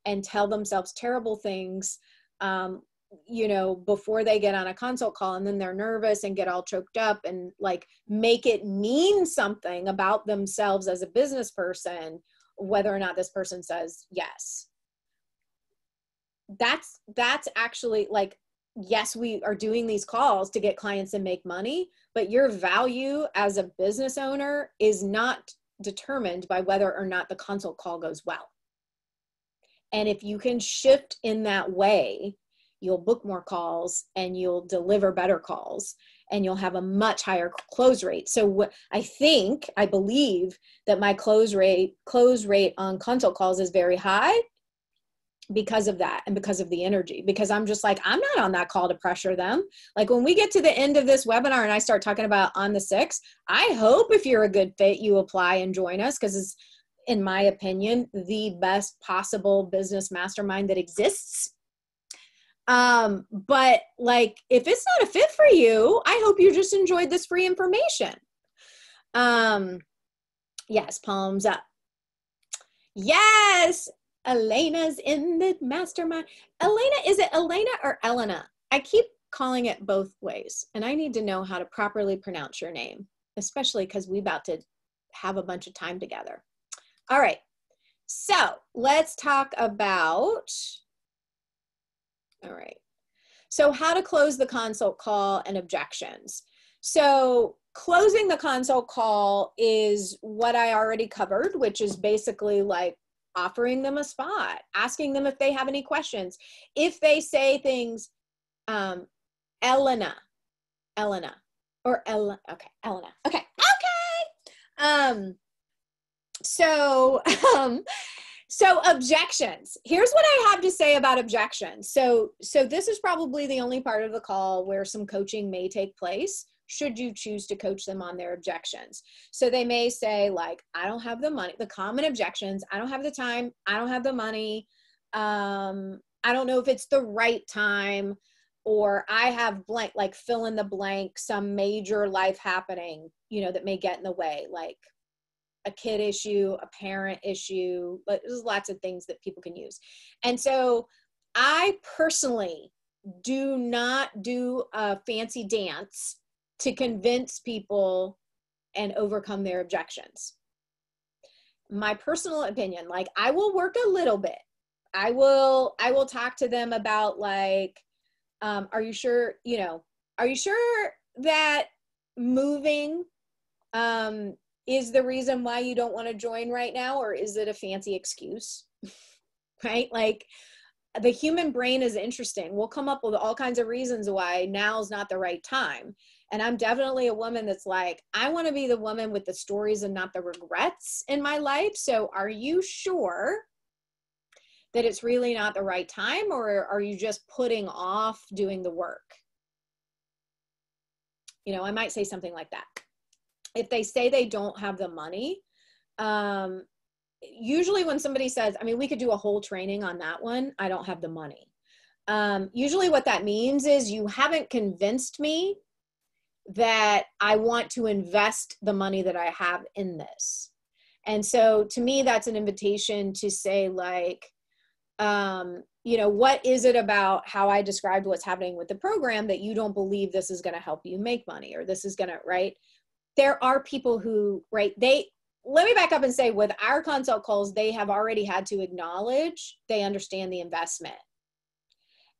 and tell themselves terrible things, um, you know, before they get on a consult call, and then they're nervous and get all choked up and like make it mean something about themselves as a business person, whether or not this person says yes. That's, that's actually like, yes, we are doing these calls to get clients and make money, but your value as a business owner is not determined by whether or not the consult call goes well. And if you can shift in that way, you'll book more calls and you'll deliver better calls and you'll have a much higher close rate. So I think, I believe that my close rate, close rate on consult calls is very high because of that and because of the energy, because I'm just like, I'm not on that call to pressure them. Like when we get to the end of this webinar and I start talking about On the Six, I hope if you're a good fit, you apply and join us, because it's, in my opinion, the best possible business mastermind that exists. Um, but like, if it's not a fit for you, I hope you just enjoyed this free information. Um, yes. Palms up. Yes. Elena's in the mastermind. Elena, is it Elena or Elena? I keep calling it both ways, and I need to know how to properly pronounce your name, especially because we about to have a bunch of time together. All right. So let's talk about, all right, so how to close the consult call and objections. So closing the consult call is what I already covered, which is basically like offering them a spot, asking them if they have any questions. If they say things, um, Elena, Elena, or Elena, okay, Elena, okay, okay. Um, so, um, So objections, here's what I have to say about objections. So, so this is probably the only part of the call where some coaching may take place, should you choose to coach them on their objections. So they may say like, I don't have the money, the common objections, I don't have the time, I don't have the money, um, I don't know if it's the right time, or I have blank, like fill in the blank, some major life happening, you know, that may get in the way, like a kid issue, a parent issue, but there's lots of things that people can use. And so I personally do not do a fancy dance to convince people and overcome their objections. my personal opinion. Like, I will work a little bit. I will, I will talk to them about like, um, are you sure, you know, are you sure that moving um, is the reason why you don't want to join right now? Or is it a fancy excuse, right? Like, the human brain is interesting. We'll come up with all kinds of reasons why now's not the right time. And I'm definitely a woman that's like, I want to be the woman with the stories and not the regrets in my life. So are you sure that it's really not the right time, or are you just putting off doing the work? You know, I might say something like that. If they say they don't have the money, um, usually when somebody says, I mean, we could do a whole training on that one, I don't have the money. Um, usually what that means is you haven't convinced me that I want to invest the money that I have in this. And so to me, that's an invitation to say like, um, you know, what is it about how I described what's happening with the program that you don't believe this is going to help you make money, or this is going to, right? There are people who, right, they, let me back up and say with our consult calls, they have already had to acknowledge they understand the investment.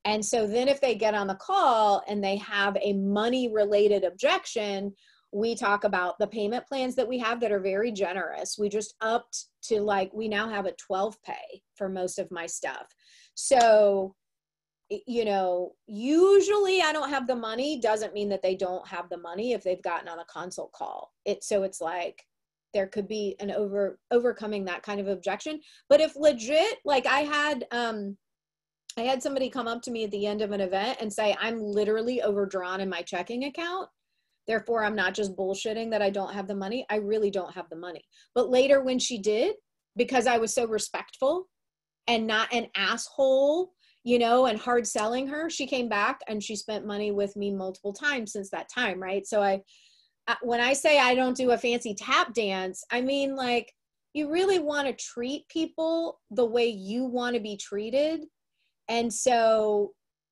And so then if they get on the call and they have a money related objection, we talk about the payment plans that we have that are very generous. We just upped to like, we now have a twelve pay for most of my stuff. So, you know, usually I don't have the money doesn't mean that they don't have the money if they've gotten on a consult call. It, so it's like, there could be an over overcoming that kind of objection. But if legit, like I had, um, I had somebody come up to me at the end of an event and say, I'm literally overdrawn in my checking account. Therefore, I'm not just bullshitting that I don't have the money. I really don't have the money. But later when she did, because I was so respectful and not an asshole, you know, and hard selling her, she came back and she spent money with me multiple times since that time, right? So I, when I say I don't do a fancy tap dance, I mean, like, you really want to treat people the way you want to be treated. And so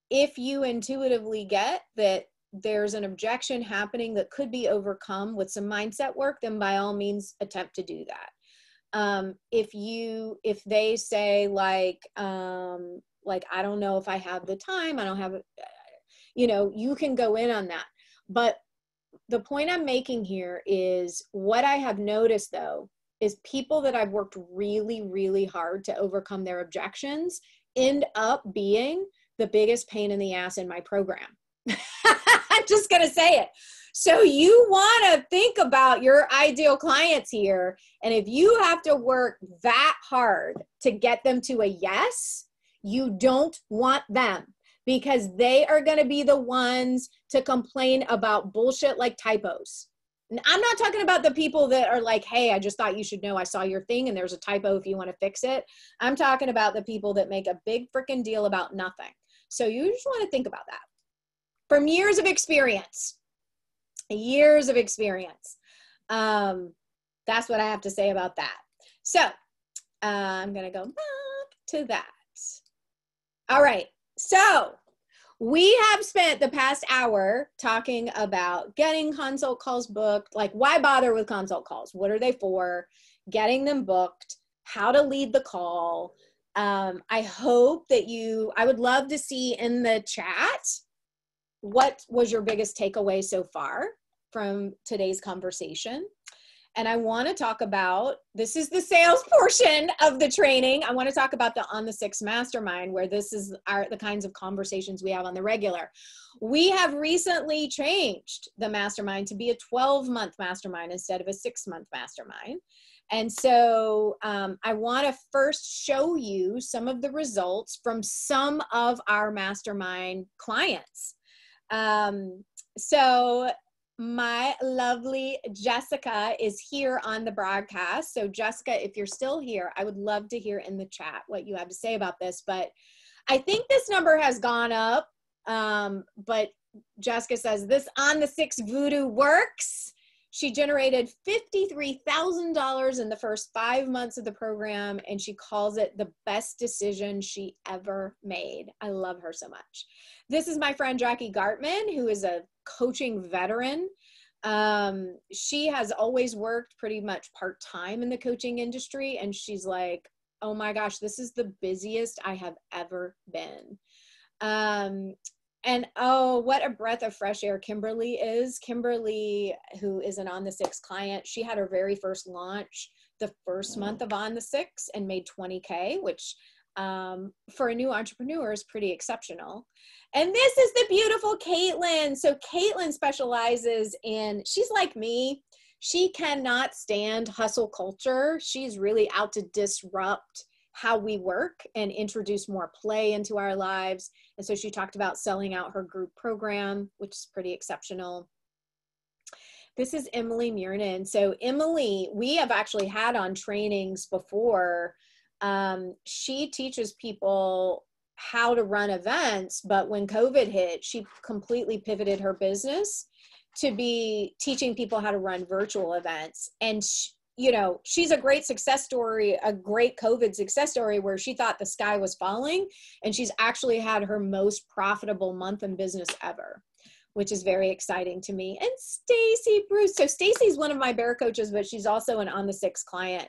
if you intuitively get that there's an objection happening that could be overcome with some mindset work, then by all means attempt to do that. Um, if you, if they say like, um, like, I don't know if I have the time, I don't have, you know, you can go in on that. But the point I'm making here is what I have noticed though, is people that I've worked really, really hard to overcome their objections end up being the biggest pain in the ass in my program. I'm just going to say it. So you want to think about your ideal clients here. And if you have to work that hard to get them to a yes, you don't want them, because they are going to be the ones to complain about bullshit like typos. And I'm not talking about the people that are like, hey, I just thought you should know I saw your thing and there's a typo if you want to fix it. I'm talking about the people that make a big freaking deal about nothing. So you just want to think about that. From years of experience, years of experience. Um, that's what I have to say about that. So uh, I'm going to go back to that. All right. So we have spent the past hour talking about getting consult calls booked, like why bother with consult calls? What are they for? Getting them booked, how to lead the call. Um, I hope that you, I would love to see in the chat, what was your biggest takeaway so far from today's conversation? And I want to talk about, this is the sales portion of the training. I want to talk about the On the Six Mastermind, where this is our, the kinds of conversations we have on the regular. We have recently changed the mastermind to be a twelve month mastermind instead of a six month mastermind. And so um, I want to first show you some of the results from some of our mastermind clients. Um, so my lovely Jessica is here on the broadcast. So Jessica, if you're still here, I would love to hear in the chat what you have to say about this. But I think this number has gone up. Um, but Jessica says, this On the Six voodoo works. She generated fifty-three thousand dollars in the first five months of the program, and she calls it the best decision she ever made. I love her so much. This is my friend Jackie Gartman, who is a coaching veteran. Um, she has always worked pretty much part-time in the coaching industry, and she's like, oh my gosh, this is the busiest I have ever been. Um, and oh, what a breath of fresh air Kimberly is. Kimberly, who is an On the Six client, she had her very first launch the first month of On the Six and made twenty K, which um, for a new entrepreneur is pretty exceptional. And this is the beautiful Caitlin. So Caitlin specializes in, she's like me. She cannot stand hustle culture. She's really out to disrupt how we work and introduce more play into our lives. And so she talked about selling out her group program, which is pretty exceptional. This is Emily Muirnin. So Emily, we have actually had on trainings before. Um, she teaches people how to run events, but when COVID hit, she completely pivoted her business to be teaching people how to run virtual events. And, she, you know, she's a great success story, a great COVID success story where she thought the sky was falling, and she's actually had her most profitable month in business ever, which is very exciting to me. And Stacy Bruce. So Stacy's one of my Bear coaches, but she's also an On the Six client.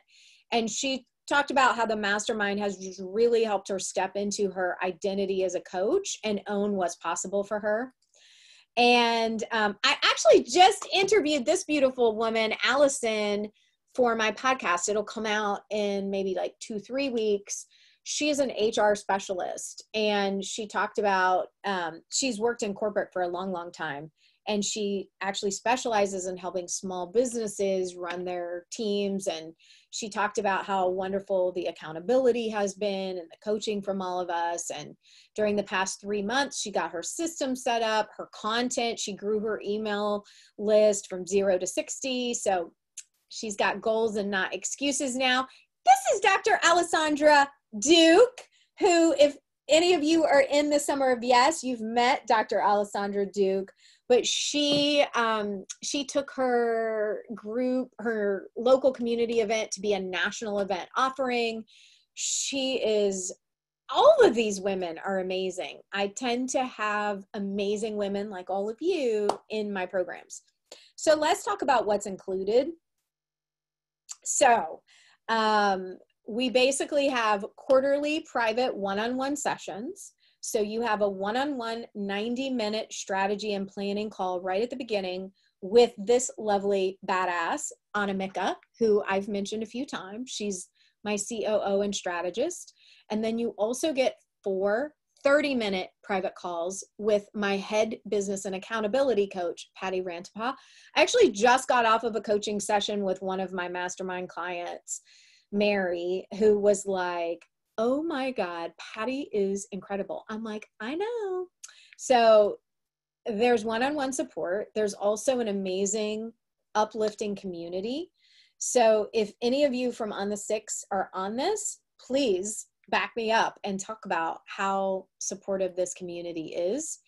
And she talked about how the mastermind has just really helped her step into her identity as a coach and own what's possible for her. And um, I actually just interviewed this beautiful woman, Allison, for my podcast. It'll come out in maybe like two, three weeks. She is an H R specialist, and she talked about, um, she's worked in corporate for a long, long time, and she actually specializes in helping small businesses run their teams. And she talked about how wonderful the accountability has been and the coaching from all of us. And during the past three months, she got her system set up, her content, she grew her email list from zero to sixty. So she's got goals and not excuses now. This is Doctor Alessandra Duke, who, if any of you are in the Summer of Yes, you've met Doctor Alessandra Duke, but she um, she took her group, her local community event, to be a national event offering. She is, all of these women are amazing. I tend to have amazing women like all of you in my programs. So let's talk about what's included. So, um, we basically have quarterly private one-on-one sessions. So you have a one-on-one ninety minute strategy and planning call right at the beginning with this lovely badass, Anamika, who I've mentioned a few times. She's my C O O and strategist. And then you also get four thirty minute private calls with my head business and accountability coach, Patty Rantapa. I actually just got off of a coaching session with one of my mastermind clients, Mary, who was like, oh my God, Patty is incredible. I'm like, I know. So there's one-on-one support. There's also an amazing, uplifting community. So if any of you from On the Six are on this, please back me up and talk about how supportive this community is.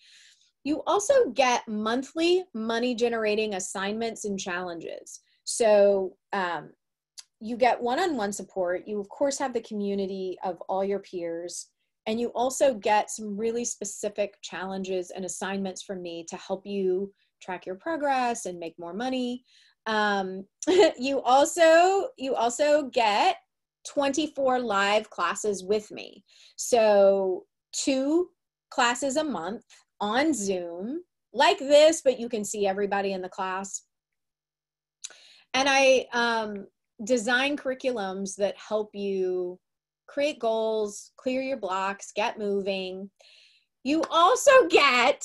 You also get monthly money-generating assignments and challenges. So, um, you get one-on-one support. You, of course, have the community of all your peers, and you also get some really specific challenges and assignments from me to help you track your progress and make more money. Um, you also, you also get twenty-four live classes with me. So two classes a month on Zoom, like this, but you can see everybody in the class. And I... Um, design curriculums that help you create goals, clear your blocks, get moving. You also get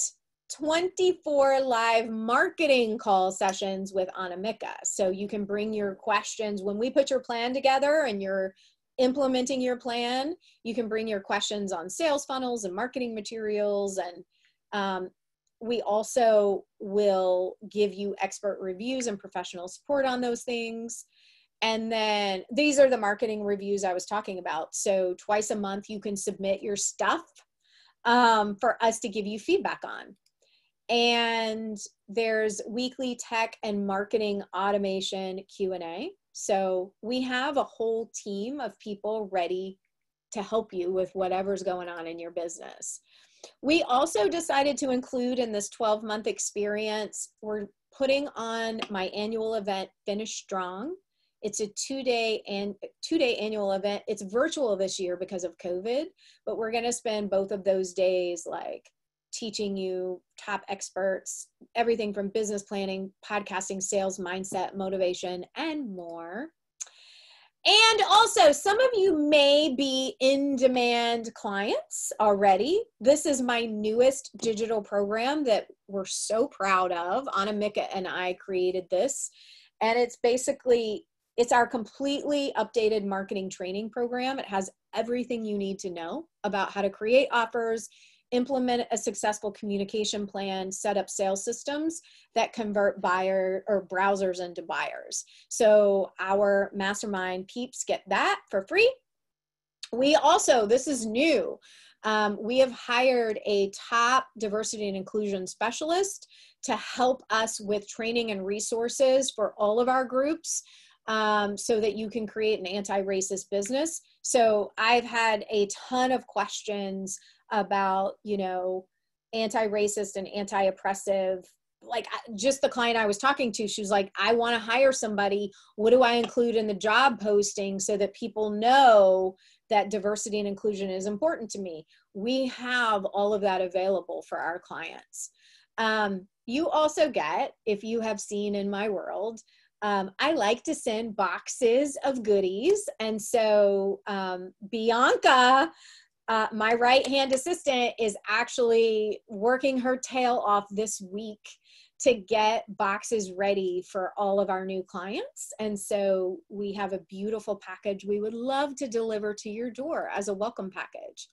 twenty-four live marketing call sessions with Anamika. So you can bring your questions. When we put your plan together and you're implementing your plan, you can bring your questions on sales funnels and marketing materials. And um, we also will give you expert reviews and professional support on those things. And then these are the marketing reviews I was talking about. So twice a month, you can submit your stuff um, for us to give you feedback on. And there's weekly tech and marketing automation Q and A. So we have a whole team of people ready to help you with whatever's going on in your business. We also decided to include in this twelve month experience, we're putting on my annual event, Finish Strong. It's a two-day and two-day annual event. It's virtual this year because of COVID, but we're going to spend both of those days like teaching you top experts, everything from business planning, podcasting, sales, mindset, motivation, and more. And also, some of you may be in-demand clients already. This is my newest digital program that we're so proud of. Anamika and I created this, and it's basically, it's our completely updated marketing training program. It has everything you need to know about how to create offers, implement a successful communication plan, set up sales systems that convert buyer or browsers into buyers. So our mastermind peeps get that for free. We also, this is new, um, we have hired a top diversity and inclusion specialist to help us with training and resources for all of our groups, um, so that you can create an anti-racist business. So I've had a ton of questions about, you know, anti-racist and anti-oppressive, like just the client I was talking to, she was like, I want to hire somebody. What do I include in the job posting so that people know that diversity and inclusion is important to me? We have all of that available for our clients. Um, you also get, if you have seen in my world, Um, I like to send boxes of goodies. And so um, Bianca, uh, my right-hand assistant, is actually working her tail off this week to get boxes ready for all of our new clients. And so we have a beautiful package we would love to deliver to your door as a welcome package.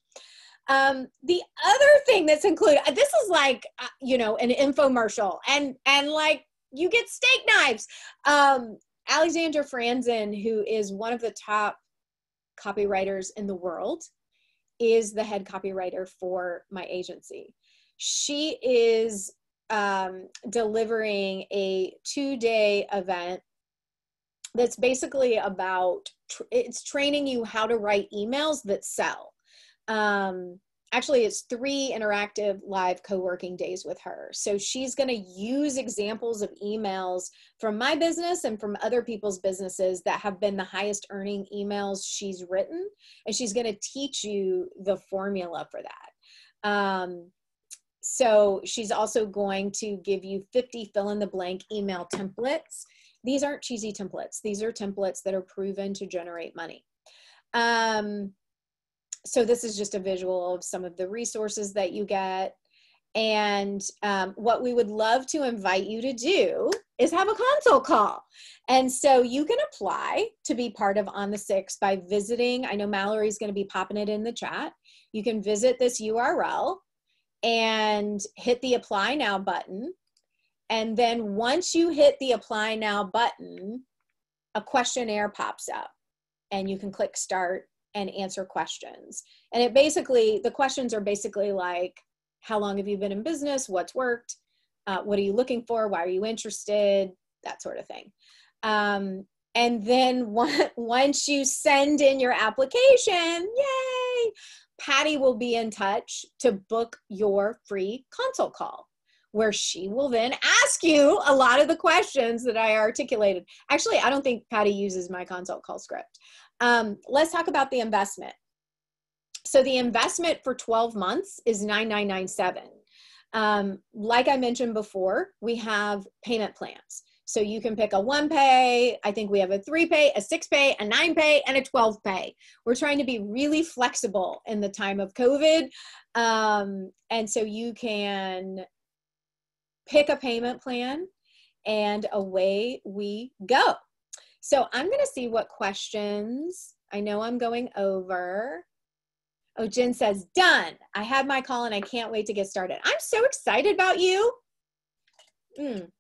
Um, the other thing that's included, this is like, uh, you know, an infomercial and, and like, you get steak knives. Um, Alexandra Franzen, who is one of the top copywriters in the world, is the head copywriter for my agency. She is um, delivering a two-day event that's basically about, tr it's training you how to write emails that sell. Um, Actually, it's three interactive live co-working days with her. So she's going to use examples of emails from my business and from other people's businesses that have been the highest earning emails she's written. And she's going to teach you the formula for that. Um, so she's also going to give you fifty fill in the blank email templates. These aren't cheesy templates. These are templates that are proven to generate money. Um, So this is just a visual of some of the resources that you get. And um, what we would love to invite you to do is have a consult call. And so you can apply to be part of On the Six by visiting, I know Mallory's going to be popping it in the chat. You can visit this U R L and hit the apply now button. And then once you hit the apply now button, a questionnaire pops up and you can click start and answer questions. And it basically, the questions are basically like, how long have you been in business? What's worked? Uh, what are you looking for? Why are you interested? That sort of thing. Um, and then one, once you send in your application, yay, Patty will be in touch to book your free consult call, where she will then ask you a lot of the questions that I articulated. Actually, I don't think Patty uses my consult call script. Um, let's talk about the investment. So the investment for twelve months is nine thousand nine hundred ninety-seven dollars. Um, like I mentioned before, we have payment plans. So you can pick a one pay, I think we have a three pay, a six pay, a nine pay, and a twelve pay. We're trying to be really flexible in the time of COVID. Um, and so you can pick a payment plan and away we go. So I'm going to see what questions. I know I'm going over. Oh, Jen says, done. I had my call and I can't wait to get started. I'm so excited about you. Mm.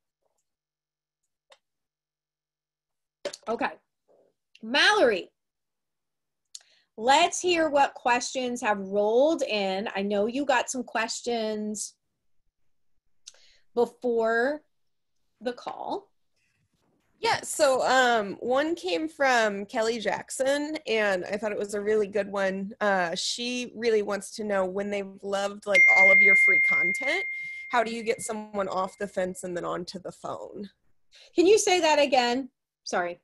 Okay. Mallory, let's hear what questions have rolled in. I know you got some questions before the call. Yeah, so um, one came from Kelly Jackson, and I thought it was a really good one. Uh, she really wants to know, when they've loved like all of your free content, how do you get someone off the fence and then onto the phone? Can you say that again? Sorry.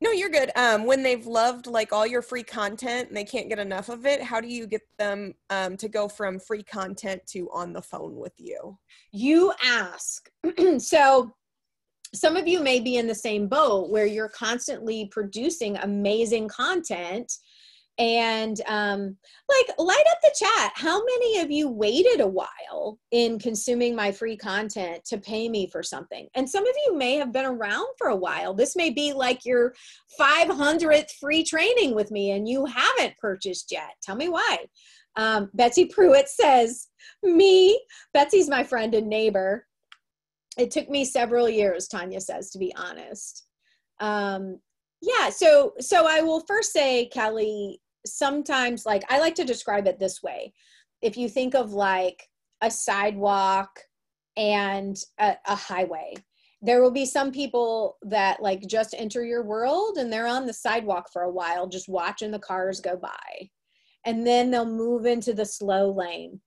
No, you're good. Um, when they've loved like all your free content and they can't get enough of it, how do you get them um, to go from free content to on the phone with you? You ask. So some of you may be in the same boat where you're constantly producing amazing content and um, like light up the chat. How many of you waited a while in consuming my free content to pay me for something? And some of you may have been around for a while. This may be like your five hundredth free training with me and you haven't purchased yet. Tell me why. Um, Betsy Pruitt says, me. Betsy's my friend and neighbor. It took me several years, Tanya says, to be honest. Um, yeah, so so I will first say, Kelly, sometimes, like, I like to describe it this way. If you think of, like, a sidewalk and a, a highway, there will be some people that, like, just enter your world, and they're on the sidewalk for a while, just watching the cars go by. And then they'll move into the slow lane,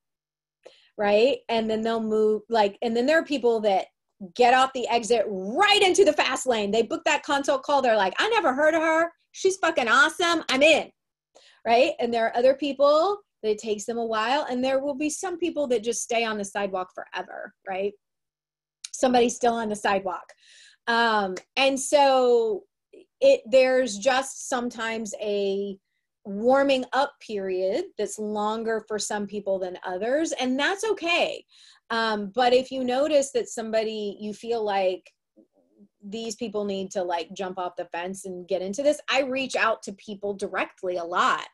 right? And then they'll move, like, and then there are people that get off the exit right into the fast lane. They book that consult call. They're like, I never heard of her. She's fucking awesome. I'm in, right? And there are other people that it takes them a while. And there will be some people that just stay on the sidewalk forever, right? Somebody's still on the sidewalk. Um, and so it, there's just sometimes a warming up period that's longer for some people than others, and that's okay. Um, but if you notice that somebody, you feel like these people need to like jump off the fence and get into this, I reach out to people directly a lot.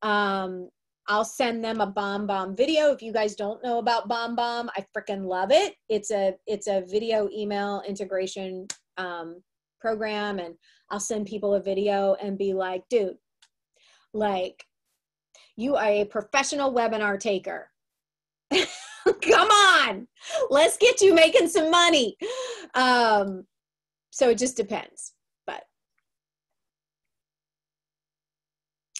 Um, I'll send them a BombBomb video. If you guys don't know about BombBomb, I freaking love it. It's a it's a video email integration um, program, and I'll send people a video and be like, dude, like, you are a professional webinar taker. Come on, let's get you making some money. Um, so it just depends, but.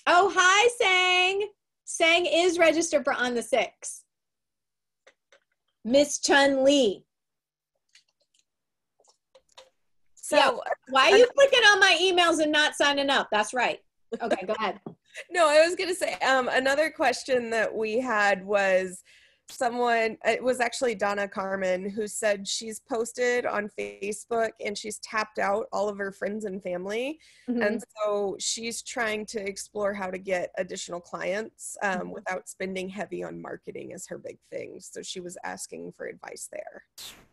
Oh, hi, Sang. Sang is registered for On the Six. Miss Chun Lee. So yeah, why are you clicking on my emails and not signing up? That's right. Okay, go ahead. No, I was going to say, um, another question that we had was someone, it was actually Donna Carmen, who said she's posted on Facebook and she's tapped out all of her friends and family. Mm-hmm. And so she's trying to explore how to get additional clients um, mm-hmm. without spending heavy on marketing is her big thing. So she was asking for advice there.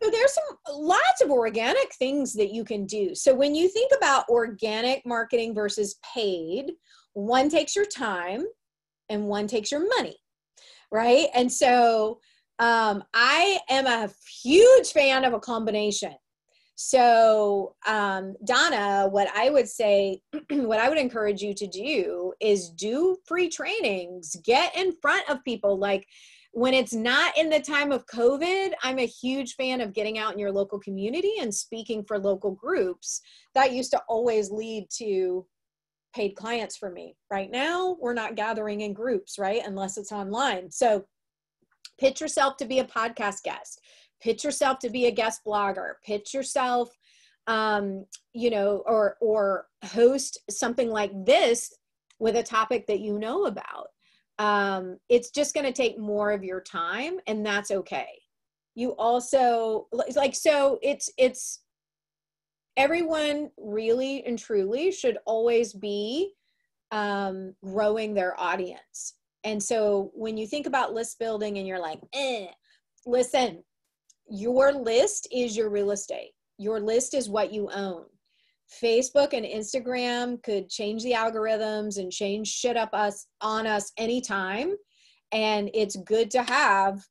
So there's some lots of organic things that you can do. So when you think about organic marketing versus paid, one takes your time and one takes your money, right? And so um, I am a huge fan of a combination. So um, Donna, what I would say, what I would encourage you to do is do free trainings, get in front of people. Like when it's not in the time of COVID, I'm a huge fan of getting out in your local community and speaking for local groups. That used to always lead to paid clients for me. Right now, we're not gathering in groups, right? Unless it's online. So pitch yourself to be a podcast guest, pitch yourself to be a guest blogger, pitch yourself, um, you know, or, or host something like this with a topic that you know about. Um, it's just going to take more of your time, and that's okay. You also like, so it's, it's, everyone really and truly should always be um, growing their audience. And so when you think about list building and you're like, eh, listen, your list is your real estate. Your list is what you own. Facebook and Instagram could change the algorithms and change shit up us on us anytime. And it's good to have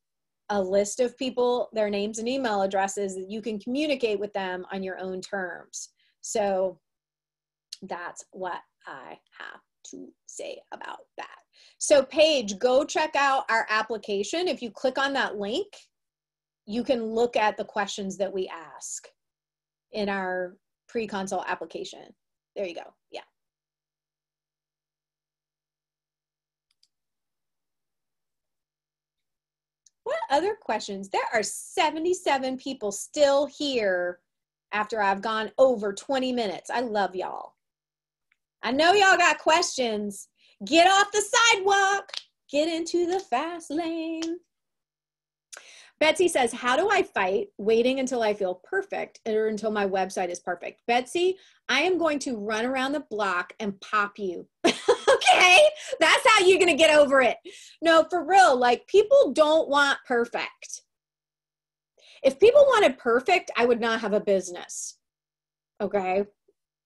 a list of people, their names and email addresses, that you can communicate with them on your own terms. So that's what I have to say about that. So Paige, go check out our application. If you click on that link, you can look at the questions that we ask in our pre-consult application. There you go. Yeah. What other questions? There are seventy-seven people still here after I've gone over twenty minutes. I love y'all. I know y'all got questions. Get off the sidewalk. Get into the fast lane. Betsy says, how do I fight waiting until I feel perfect or until my website is perfect? Betsy, I am going to run around the block and pop you. Okay? That's how you're going to get over it. No, for real, like people don't want perfect. If people wanted perfect, I would not have a business. Okay?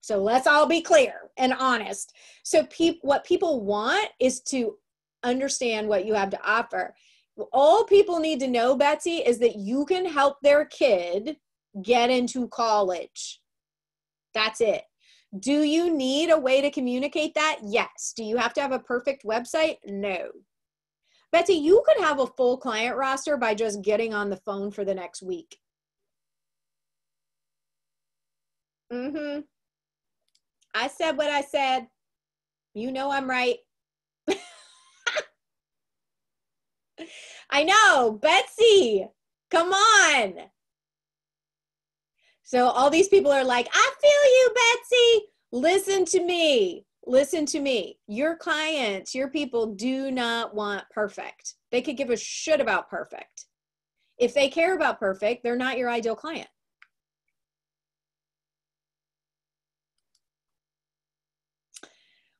So let's all be clear and honest. So pe- what people want is to understand what you have to offer. All people need to know, Betsy, is that you can help their kid get into college. That's it. Do you need a way to communicate that? Yes. Do you have to have a perfect website? No. Betsy, you could have a full client roster by just getting on the phone for the next week. Mm-hmm. I said what I said. You know I'm right. I know, Betsy, come on. So all these people are like, I feel you, Betsy. Listen to me. Listen to me. Your clients, your people do not want perfect. They could give a shit about perfect. If they care about perfect, they're not your ideal client.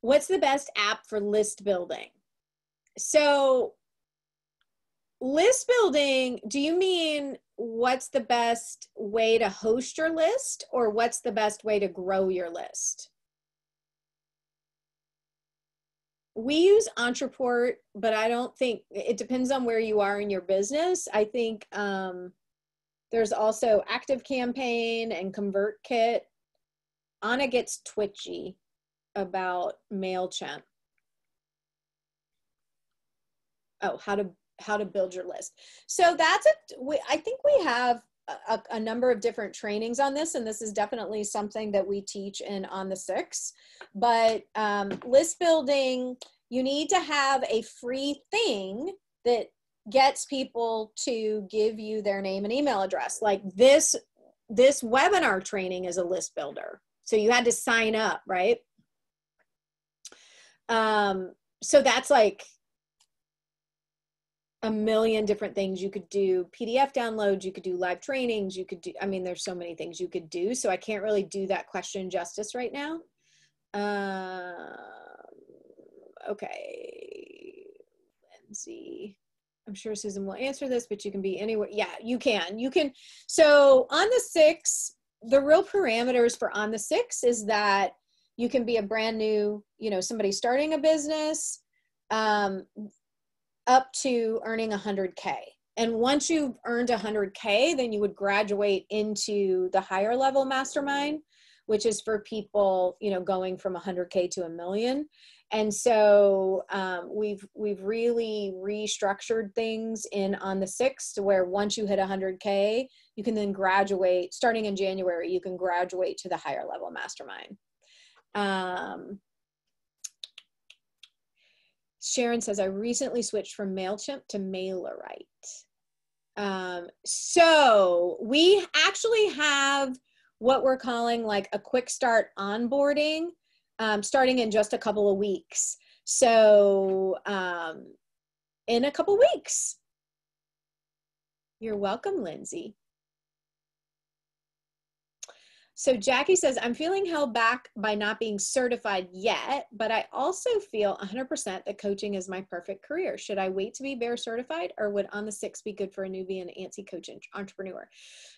What's the best app for list building? So list building, do you mean what's the best way to host your list or what's the best way to grow your list? We use Entreport, but I don't think, it depends on where you are in your business. I think um, there's also Active Campaign and ConvertKit. Anna gets twitchy about MailChimp. Oh, how to how to build your list. So that's a, we, I think we have a, a number of different trainings on this, and this is definitely something that we teach in On the Six, but um, list building, you need to have a free thing that gets people to give you their name and email address. Like this, this webinar training is a list builder. So you had to sign up, right? Um, so that's like, a million different things you could do, P D F downloads, you could do live trainings, you could do, I mean, there's so many things you could do. So I can't really do that question justice right now. Um, okay, Lindsay, I'm sure Susan will answer this, but you can be anywhere. Yeah, you can, you can. So On the Six, the real parameters for On the Six is that you can be a brand new, you know, somebody starting a business, um, up to earning one hundred K. And once you've earned one hundred K, then you would graduate into the higher level mastermind, which is for people, you know, going from one hundred K to a million. And so um, we've, we've really restructured things in On the Six to where once you hit one hundred K, you can then graduate, starting in January, you can graduate to the higher level mastermind. Um, Sharon says, I recently switched from MailChimp to MailerLite. Um, so we actually have what we're calling like a quick start onboarding um, starting in just a couple of weeks. So um, in a couple of weeks. You're welcome, Lindsay. So Jackie says, I'm feeling held back by not being certified yet, but I also feel one hundred percent that coaching is my perfect career. Should I wait to be Bear certified or would On the Six be good for a newbie and antsy coach and entrepreneur?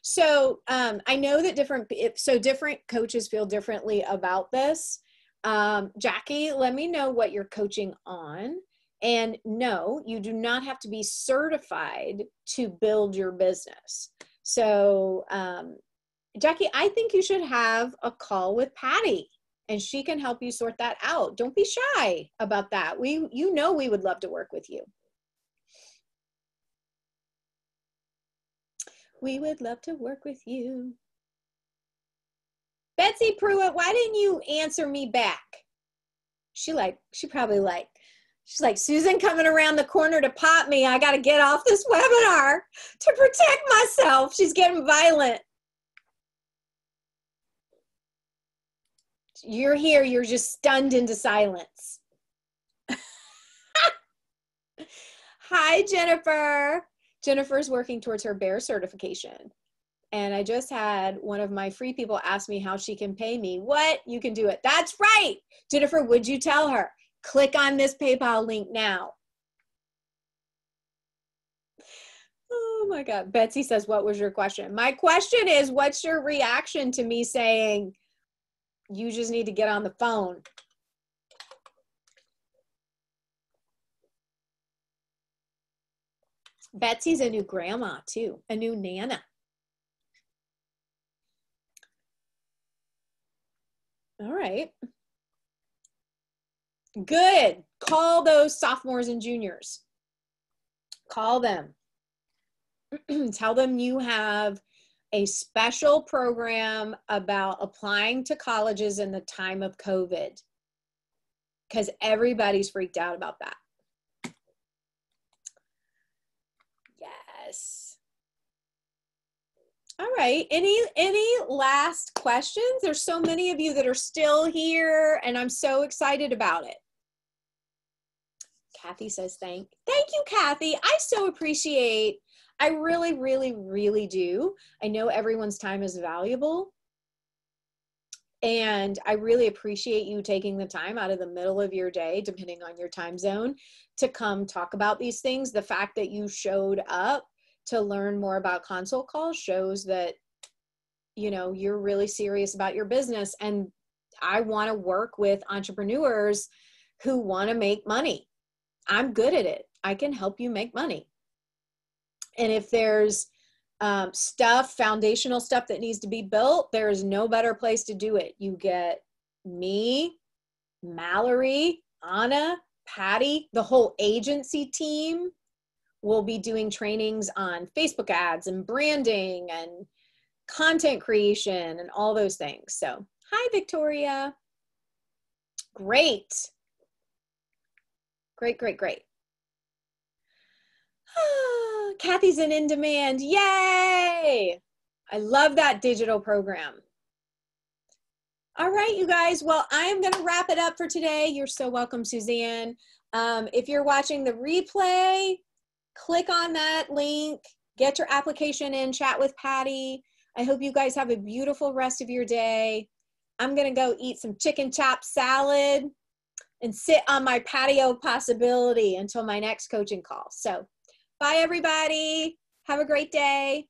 So um, I know that different, so different coaches feel differently about this. Um, Jackie, let me know what you're coaching on. And no, you do not have to be certified to build your business. So, um, Jackie, I think you should have a call with Patty and she can help you sort that out. Don't be shy about that. We, you know, we would love to work with you. We would love to work with you. Betsy Pruitt, why didn't you answer me back? She like, she probably like, she's like, Susan coming around the corner to pop me. I got to get off this webinar to protect myself. She's getting violent. You're here. You're just stunned into silence. Hi, Jennifer. Jennifer's working towards her Bear certification. And I just had one of my free people ask me how she can pay me. What? You can do it. That's right. Jennifer, would you tell her? Click on this PayPal link now. Oh my God. Betsy says, what was your question? My question is, what's your reaction to me saying, you just need to get on the phone? Betsy's a new grandma too, a new nana. All right. Good. Call those sophomores and juniors. Call them. Tell them you have a special program about applying to colleges in the time of COVID, because everybody's freaked out about that. Yes. All right, any, any last questions? There's so many of you that are still here and I'm so excited about it. Kathy says, thank, thank you, Kathy. I so appreciate, I really, really, really do. I know everyone's time is valuable and I really appreciate you taking the time out of the middle of your day, depending on your time zone, to come talk about these things. The fact that you showed up to learn more about consult calls shows that, you know, you're really serious about your business. And I want to work with entrepreneurs who want to make money. I'm good at it. I can help you make money. And if there's um, stuff, foundational stuff that needs to be built, there is no better place to do it. You get me, Mallory, Anna, Patty, the whole agency team. We'll be doing trainings on Facebook ads and branding and content creation and all those things. So, hi, Victoria. Great. Great, great, great. Ah, Kathy's an in demand. Yay. I love that digital program. All right, you guys. Well, I'm going to wrap it up for today. You're so welcome, Suzanne. Um, if you're watching the replay, click on that link, get your application in, chat with Patty. I hope you guys have a beautiful rest of your day. I'm gonna go eat some chicken chop salad and sit on my patio possibility until my next coaching call. So bye everybody, have a great day.